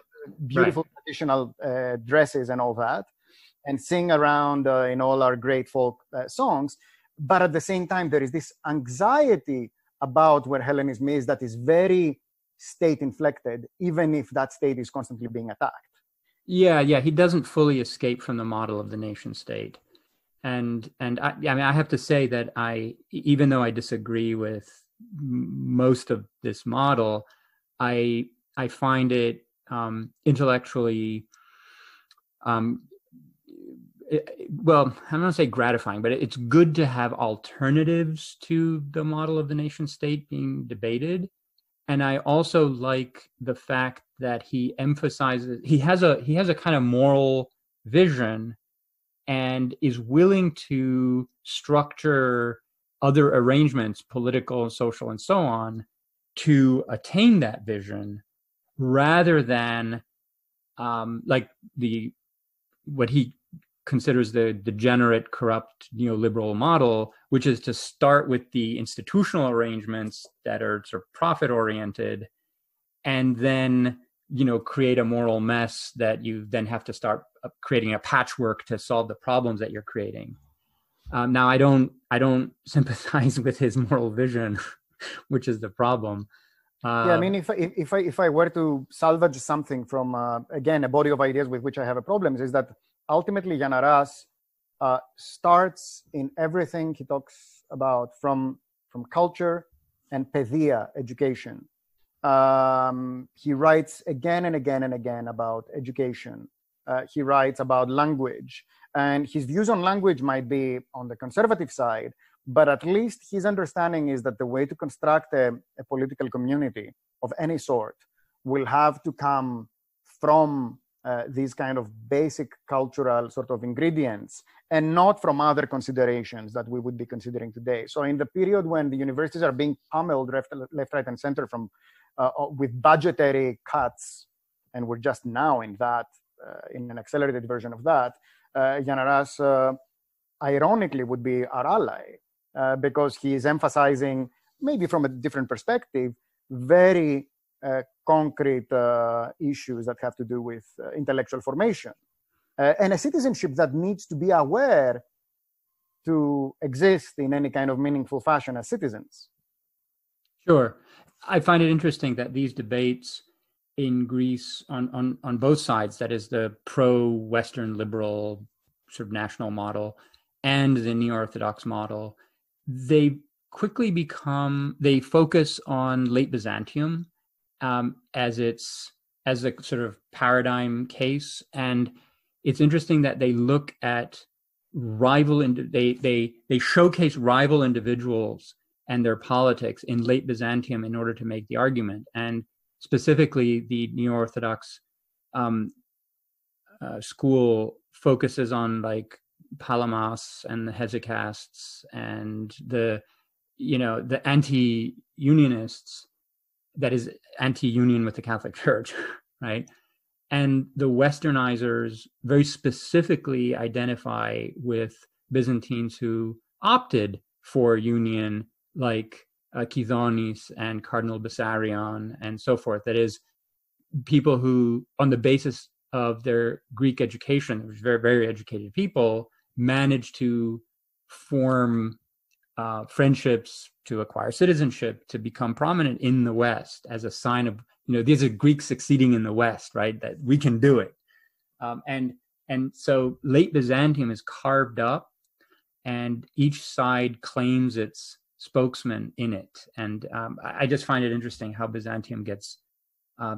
beautiful traditional dresses and all that, and sing around in all our great folk songs. But at the same time, there is this anxiety about where Hellenism is that is very state-inflected, even if that state is constantly being attacked. Yeah, yeah, he doesn't fully escape from the model of the nation-state. And I mean, I have to say that even though I disagree with most of this model, I find it intellectually, well, I'm not going to say gratifying, but it's good to have alternatives to the model of the nation state being debated. And I also like the fact that he emphasizes, he has a kind of moral vision and is willing to structure other arrangements, political, social, and so on, to attain that vision, rather than like what he considers the degenerate, corrupt neoliberal model, which is to start with the institutional arrangements that are sort of profit oriented, and then create a moral mess that you then have to start creating a patchwork to solve the problems that you're creating. Now, I don't sympathize with his moral vision, which is the problem. Yeah, I mean, if I were to salvage something from, again, a body of ideas with which I have a problem, is that ultimately Yanaras starts in everything he talks about from culture and pedia, education. He writes again and again and again about education. He writes about language. And his views on language might be on the conservative side, but at least his understanding is that the way to construct a political community of any sort will have to come from these kind of basic cultural sort of ingredients and not from other considerations that we would be considering today. So in the period when the universities are being pummeled left, right, and center from with budgetary cuts, and we're just now in that, in an accelerated version of that, Yanaras ironically would be our ally. Because he is emphasizing, maybe from a different perspective, very concrete issues that have to do with intellectual formation and a citizenship that needs to be aware to exist in any kind of meaningful fashion as citizens. Sure. I find it interesting that these debates in Greece on both sides, that is the pro-Western liberal sort of national model and the neo-Orthodox model, they quickly become, they focus on late Byzantium as a sort of paradigm case. And it's interesting that they look at rival, they showcase rival individuals and their politics in late Byzantium in order to make the argument. And specifically the neo-Orthodox school focuses on like Palamas and the Hesychasts and the, the anti-unionists, that is anti-union with the Catholic Church, right? And the Westernizers very specifically identify with Byzantines who opted for union, like Kidonis and Cardinal Bessarion and so forth. That is, people who, on the basis of their Greek education, which was very, very educated people, managed to form friendships, to acquire citizenship, to become prominent in the West as a sign of, these are Greeks succeeding in the West, right? That we can do it. And And so late Byzantium is carved up, and each side claims its spokesman in it. And I just find it interesting how Byzantium gets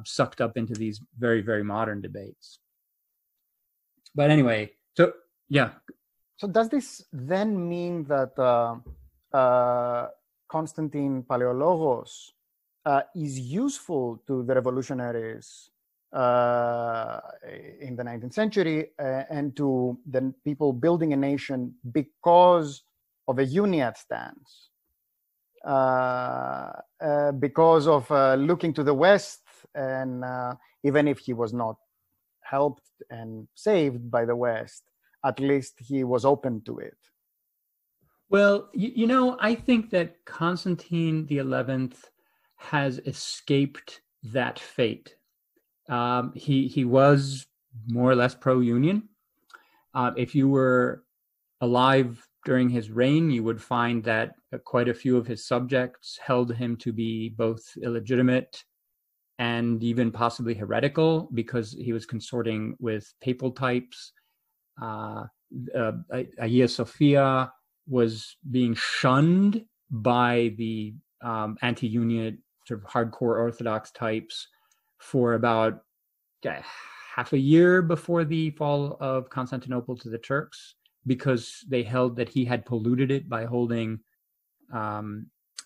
sucked up into these very, very modern debates. But anyway, so yeah. So does this then mean that Constantine Palaiologos is useful to the revolutionaries in the 19th century and to the people building a nation because of a Uniat stance, because of looking to the West, and even if he was not helped and saved by the West, at least he was open to it? Well, you know, I think that Constantine XI has escaped that fate. He was more or less pro-Union. If you were alive during his reign, you would find that quite a few of his subjects held him to be both illegitimate and even possibly heretical, because he was consorting with papal types. Hagia Sophia was being shunned by the anti-Union sort of hardcore Orthodox types for about half a year before the fall of Constantinople to the Turks, because they held that he had polluted it by holding a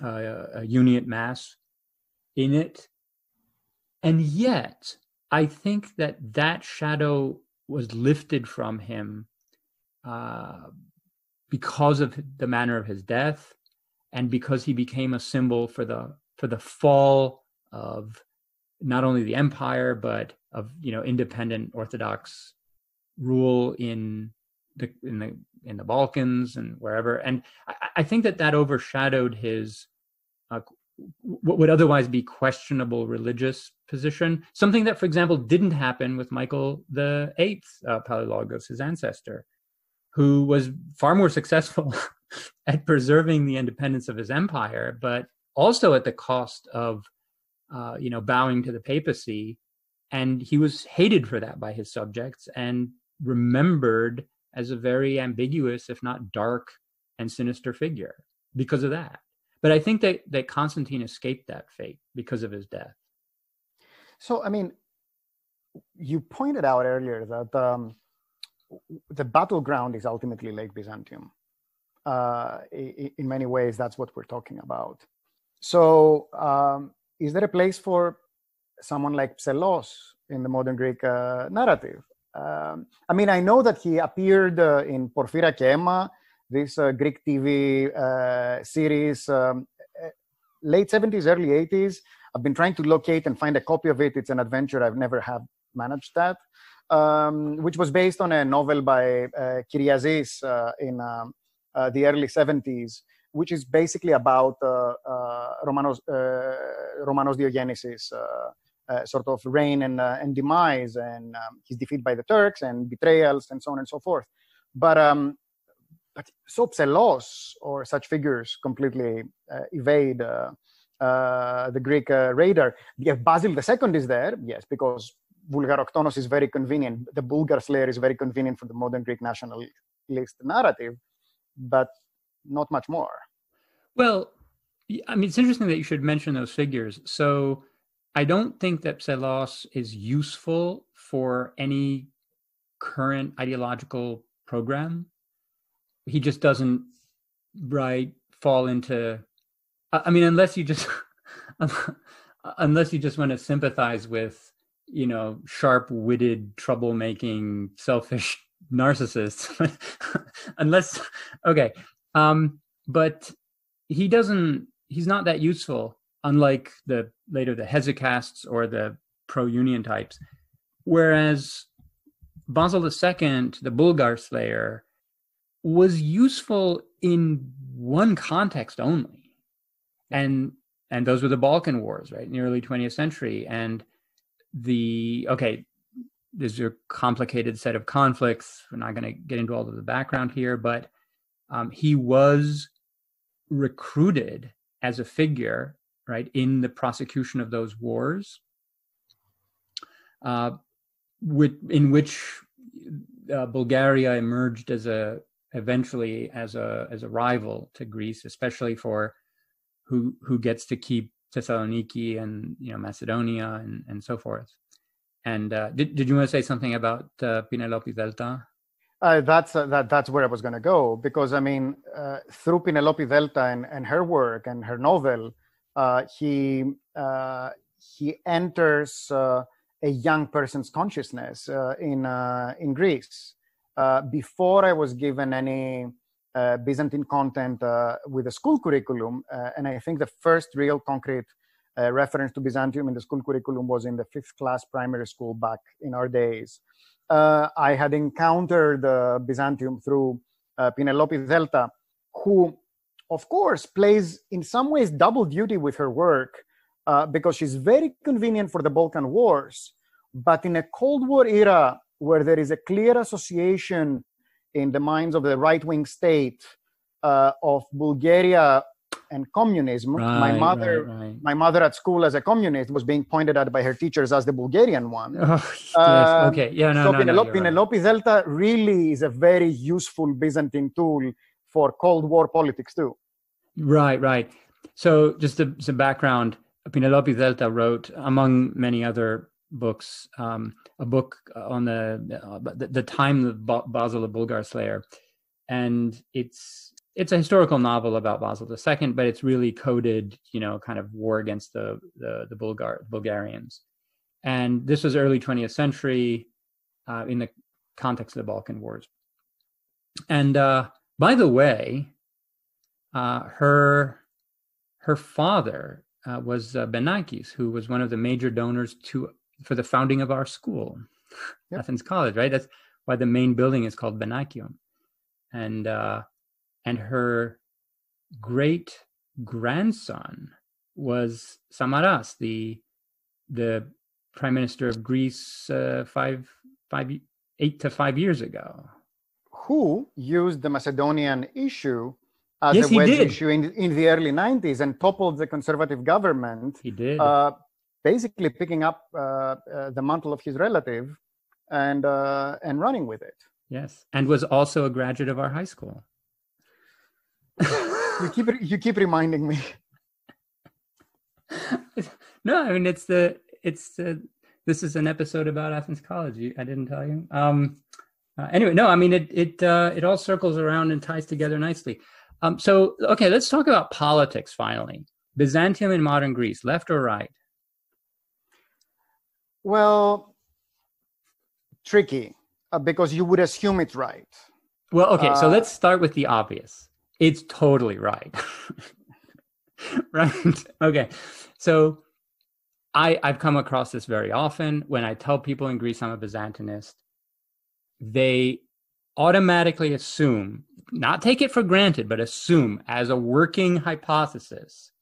Uniate mass in it. And yet, I think that that shadow was lifted from him because of the manner of his death, and because he became a symbol for the fall of not only the empire, but of, you know, independent Orthodox rule in the Balkans and wherever. And I think that that overshadowed his what would otherwise be questionable religious position. Something that, for example, didn't happen with Michael the Eighth, Palaiologos, his ancestor, who was far more successful at preserving the independence of his empire, but also at the cost of, you know, bowing to the papacy. And he was hated for that by his subjects and remembered as a very ambiguous, if not dark and sinister figure because of that. But I think that Constantine escaped that fate because of his death. So, I mean, you pointed out earlier that the battleground is ultimately Late Byzantium. In many ways, that's what we're talking about. So is there a place for someone like Psellos in the modern Greek narrative? I mean, I know that he appeared in Porphyra και Αίμα, this Greek TV series, late 70s, early 80s. I've been trying to locate and find a copy of it. It's an adventure. I've never have managed that. Which was based on a novel by Kyriazis in the early 70s, which is basically about Romanos Diogenes's sort of reign and demise, and his defeat by the Turks and betrayals and so on and so forth. But so Psellos or such figures completely evade the Greek radar. Yeah, Basil II is there, yes, because Bulgaroktonos is very convenient. The Bulgar slayer is very convenient for the modern Greek nationalist narrative, but not much more. Well, I mean, it's interesting that you should mention those figures. So I don't think that Psellos is useful for any current ideological program. He just doesn't, right, fall into, I mean, unless you just want to sympathize with, you know, sharp-witted, troublemaking, selfish narcissists. Unless, okay. But he's not that useful, unlike the Hesychasts or the pro-Union types. Whereas Basil II, the Bulgar slayer, was useful in one context only. And those were the Balkan Wars, right, in the early 20th century. There's a complicated set of conflicts. We're not going to get into all of the background here, but he was recruited as a figure, right, in the prosecution of those wars, in which Bulgaria emerged as eventually as a rival to Greece, especially for who gets to keep Thessaloniki and, you know, Macedonia and so forth. And did you want to say something about Penelope Delta? That's where I was going to go, because I mean, through Penelope Delta and her work and her novel, he enters a young person's consciousness in Greece. Before I was given any Byzantine content with a school curriculum, and I think the first real concrete reference to Byzantium in the school curriculum was in the 5th class primary school back in our days. I had encountered Byzantium through Penelope Delta, who, of course, plays in some ways double duty with her work, because she's very convenient for the Balkan Wars. But in a Cold War era where there is a clear association in the minds of the right-wing state of Bulgaria and communism, my mother at school as a communist was being pointed at by her teachers as the Bulgarian one. Penelope Delta really is a very useful Byzantine tool for Cold War politics too. Right, right. So just some background, Penelope Delta wrote, among many other books, a book on the time of Basil the Bulgar Slayer. And it's a historical novel about Basil II, but it's really coded, you know, kind of war against the Bulgarians. And this was early 20th century in the context of the Balkan Wars. And by the way, her father was Benakis, who was one of the major donors for the founding of our school, yep. Athens College, right? That's why the main building is called Benakium. And her great-grandson was Samaras, the prime minister of Greece 8 to 5 years ago. Who used the Macedonian issue as a wedge issue in the early 90s and toppled the conservative government. He did. Basically picking up the mantle of his relative and running with it. Yes, and was also a graduate of our high school. You keep reminding me. No, I mean this is an episode about Athens College. I didn't tell you. Anyway, no, I mean it all circles around and ties together nicely. So okay, let's talk about politics finally. Byzantium in modern Greece, left or right? Well, tricky, because you would assume it's right. Well, okay, so let's start with the obvious. It's totally right. Right? Okay. So I've come across this very often. When I tell people in Greece I'm a Byzantinist, they automatically assume, not take it for granted, but assume as a working hypothesis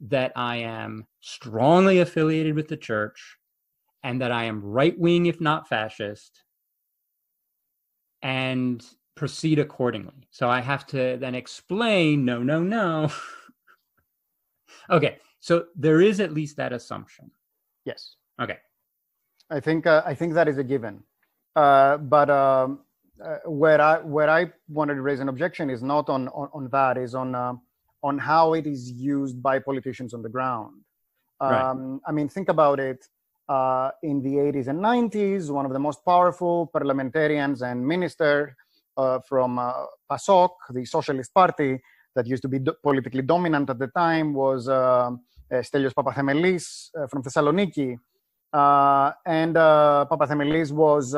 that I am strongly affiliated with the church and that I am right-wing, if not fascist, and proceed accordingly. So I have to then explain, no. Okay, so there is at least that assumption. Yes. Okay. I think that is a given. But where I wanted to raise an objection is not on that, is on how it is used by politicians on the ground. Right. I mean, think about it. In the 80s and 90s, one of the most powerful parliamentarians and minister from PASOK, the Socialist Party that used to be politically dominant at the time, was Stelios Papathemelis from Thessaloniki. And Papathemelis was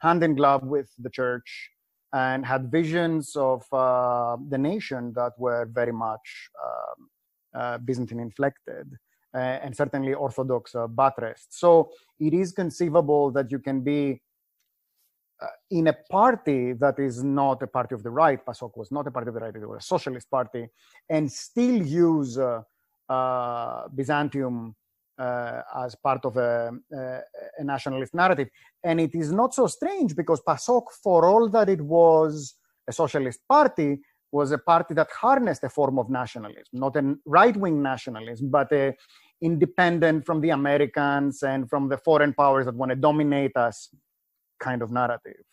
hand in glove with the church and had visions of the nation that were very much Byzantine inflected. And certainly Orthodox buttressed. So it is conceivable that you can be in a party that is not a party of the right. PASOK was not a party of the right, it was a socialist party, and still use Byzantium as part of a nationalist narrative. And it is not so strange, because PASOK, for all that it was a socialist party, was a party that harnessed a form of nationalism, not a right-wing nationalism, but a independent from the Americans and from the foreign powers that want to dominate us kind of narrative.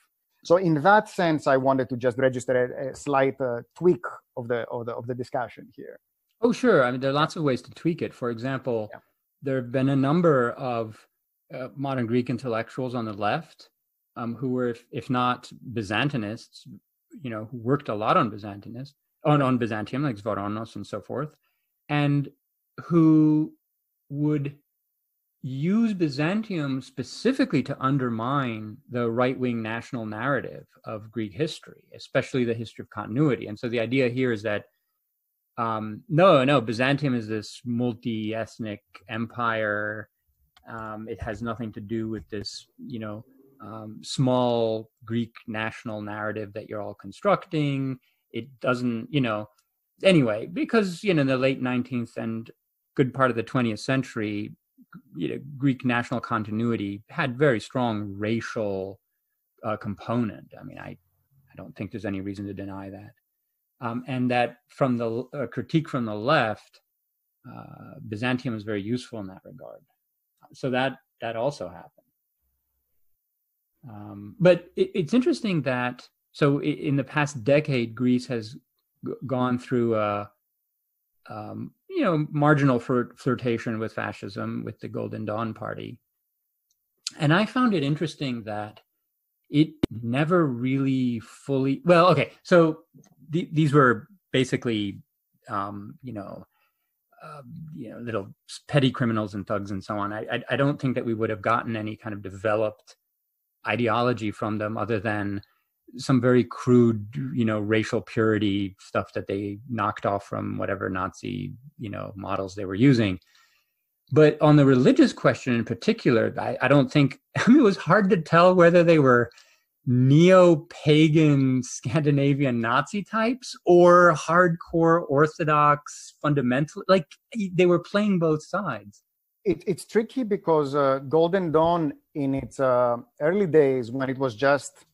So in that sense, I wanted to just register a slight tweak of the discussion here. Oh, sure. I mean, there are lots of ways to tweak it. For example, yeah. There have been a number of modern Greek intellectuals on the left who were, if not Byzantinists, you know, who worked a lot on Byzantinists, on Byzantium, like Svoronos and so forth, and who would use Byzantium specifically to undermine the right-wing national narrative of Greek history, especially the history of continuity. And so the idea here is that, no, Byzantium is this multi-ethnic empire. It has nothing to do with this, you know, small Greek national narrative that you're all constructing. It doesn't, you know, anyway, because, you know, in the late 19th and good part of the 20th century, you know, Greek national continuity had very strong racial component. I mean, I don't think there's any reason to deny that. And that from the critique from the left, Byzantium is very useful in that regard. So that also happened. But it's interesting that, so in the past decade, Greece has gone through a you know, marginal flirtation with fascism, with the Golden Dawn Party. And I found it interesting that it never really fully, well, okay, so these were basically, you know, little petty criminals and thugs and so on. I don't think that we would have gotten any kind of developed ideology from them other than some very crude, you know, racial purity stuff that they knocked off from whatever Nazi, you know, models they were using. But on the religious question in particular, I don't think, I mean, it was hard to tell whether they were neo-pagan Scandinavian Nazi types or hardcore Orthodox fundamental, like they were playing both sides. It's tricky because Golden Dawn in its early days, when it was just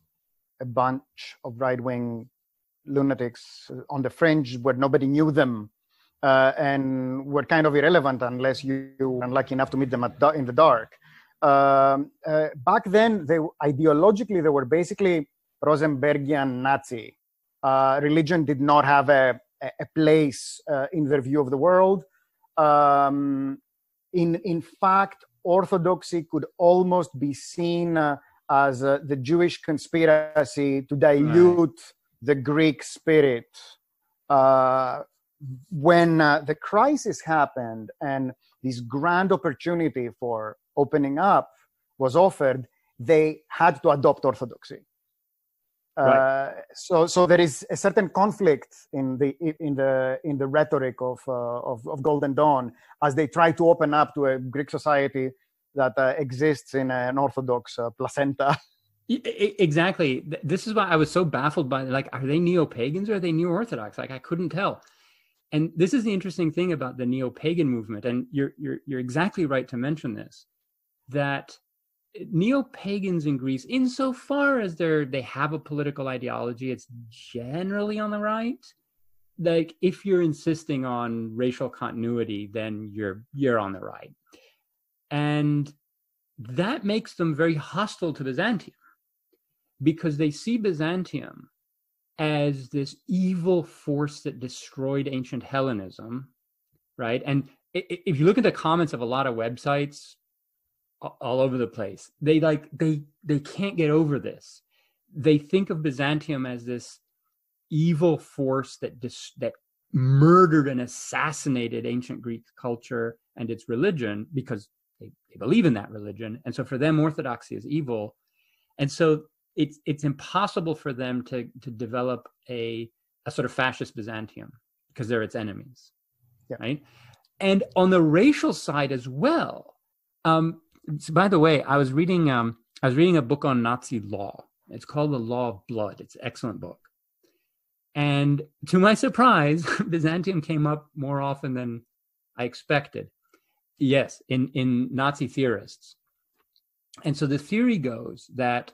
a bunch of right-wing lunatics on the fringe where nobody knew them and were kind of irrelevant unless you were unlucky enough to meet them in the dark. Back then, ideologically, they were basically Rosenbergian Nazi. Religion did not have a place in their view of the world. In fact, Orthodoxy could almost be seen as the Jewish conspiracy to dilute the Greek spirit. When the crisis happened and this grand opportunity for opening up was offered, they had to adopt Orthodoxy. So there is a certain conflict in the rhetoric of Golden Dawn as they try to open up to a Greek society that exists in an Orthodox placenta. Exactly. This is why I was so baffled by, like, are they neo-pagans or are they neo-Orthodox? Like, I couldn't tell. And this is the interesting thing about the neo-pagan movement, and you're exactly right to mention this, that neo-pagans in Greece, insofar as they have a political ideology, it's generally on the right. Like, if you're insisting on racial continuity, then you're on the right. And that makes them very hostile to Byzantium because they see Byzantium as this evil force that destroyed ancient Hellenism, right? And if you look at the comments of a lot of websites all over the place, they can't get over this. They think of Byzantium as this evil force that murdered and assassinated ancient Greek culture and its religion because they believe in that religion. And so for them, Orthodoxy is evil. And so it's impossible for them to develop a sort of fascist Byzantium because they're its enemies, right? And on the racial side as well, so by the way, I was reading a book on Nazi law. It's called The Law of Blood. It's an excellent book. And to my surprise, Byzantium came up more often than I expected. Yes, in Nazi theorists. And so the theory goes that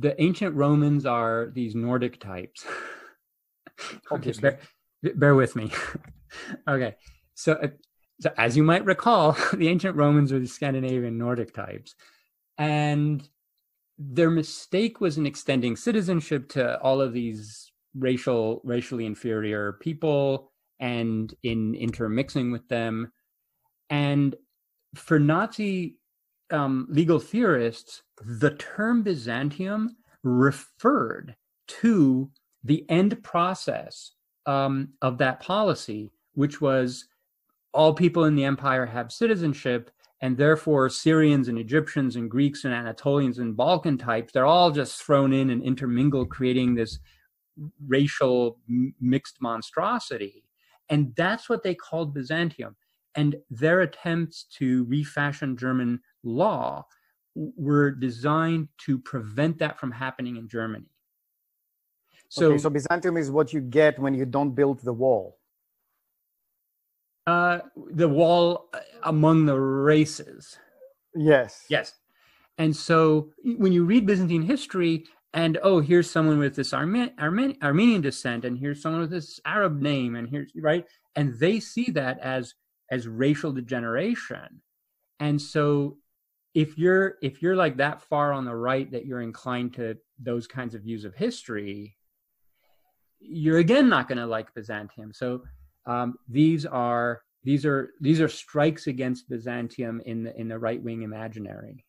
the ancient Romans are these Nordic types. Okay, bear with me. Okay, so as you might recall, the ancient Romans were the Scandinavian Nordic types. And their mistake was in extending citizenship to all of these racially inferior people and in intermixing with them. And for Nazi legal theorists, the term Byzantium referred to the end process of that policy, which was all people in the empire have citizenship, and therefore Syrians and Egyptians and Greeks and Anatolians and Balkan types, they're all just thrown in and intermingled, creating this racial mixed monstrosity. And that's what they called Byzantium. And their attempts to refashion German law were designed to prevent that from happening in Germany. So, okay, so Byzantium is what you get when you don't build the wall. The wall among the races. Yes. Yes. And so when you read Byzantine history and, oh, here's someone with this Armenian descent, and here's someone with this Arab name, and here's, right? And they see that as racial degeneration. And so if you're like that far on the right that you're inclined to those kinds of views of history, you're again not going to like Byzantium. So these are strikes against Byzantium in the right-wing imaginary.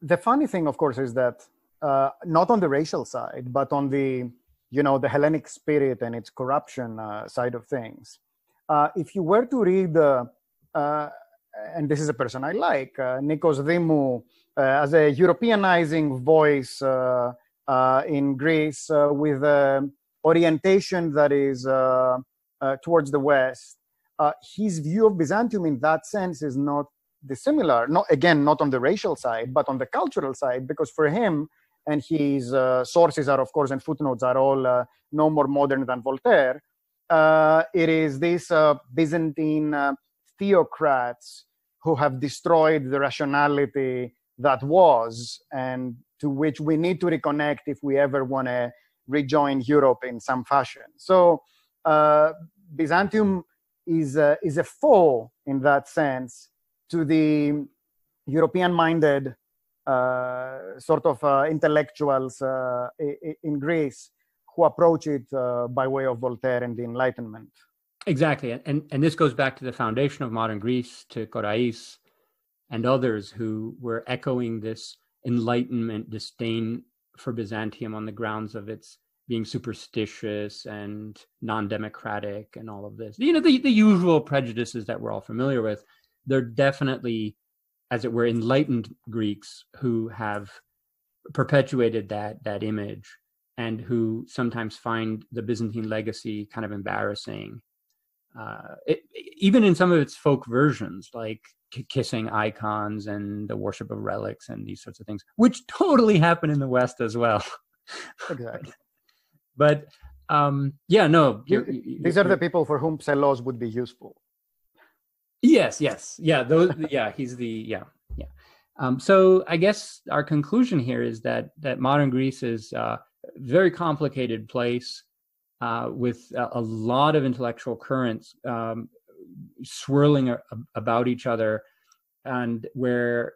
The funny thing, of course, is that not on the racial side, but on the, you know, the Hellenic spirit and its corruption side of things. If you were to read, and this is a person I like, Nikos Dimou, as a Europeanizing voice in Greece with an orientation that is towards the West, his view of Byzantium in that sense is not dissimilar. Not, again, not on the racial side, but on the cultural side, because for him, and his sources are, of course, and footnotes are all no more modern than Voltaire, it is these Byzantine theocrats who have destroyed the rationality that was, and to which we need to reconnect if we ever want to rejoin Europe in some fashion. So Byzantium is a foe in that sense to the European-minded sort of intellectuals in Greece, who approach it by way of Voltaire and the Enlightenment. Exactly, and this goes back to the foundation of modern Greece, to Korais and others who were echoing this Enlightenment disdain for Byzantium on the grounds of its being superstitious and non-democratic and all of this. You know, the usual prejudices that we're all familiar with. They're definitely, as it were, enlightened Greeks who have perpetuated that image, and who sometimes find the Byzantine legacy kind of embarrassing. Even in some of its folk versions, like kissing icons and the worship of relics and these sorts of things, which totally happen in the West as well. Exactly. These are the people for whom Psellos would be useful. Yes, yes. Yeah, those, yeah, he's the, yeah, yeah. So I guess our conclusion here is that modern Greece is very complicated place with a lot of intellectual currents swirling about each other, and where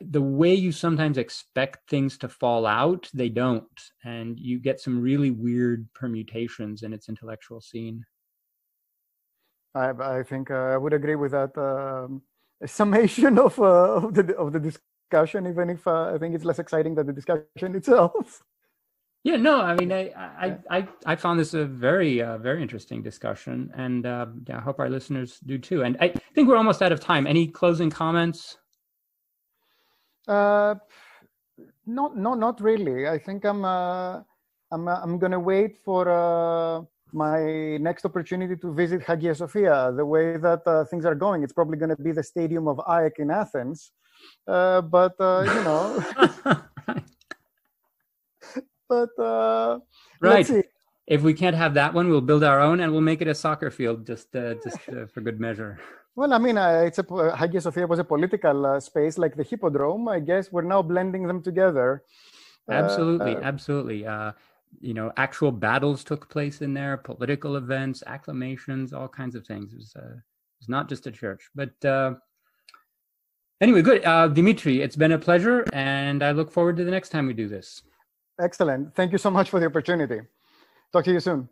the way you sometimes expect things to fall out, they don't, and you get some really weird permutations in its intellectual scene. I think I would agree with that summation of the discussion, even if I think it's less exciting than the discussion itself. Yeah, no, I mean, I found this a very interesting discussion, and I hope our listeners do too. And I think we're almost out of time. Any closing comments? Not really. I think I'm gonna wait for my next opportunity to visit Hagia Sophia. The way that things are going, it's probably gonna be the stadium of AEK in Athens. You know. But right, let's see. If we can't have that one, we'll build our own, and we'll make it a soccer field, just for good measure. Well, I mean, Hagia Sophia was a political space, like the Hippodrome. I guess we're now blending them together. Absolutely, absolutely. You know, actual battles took place in there, political events, acclamations, all kinds of things. It was not just a church, but Anyway, good. Dimitri, it's been a pleasure, and I look forward to the next time we do this. Excellent. Thank you so much for the opportunity. Talk to you soon.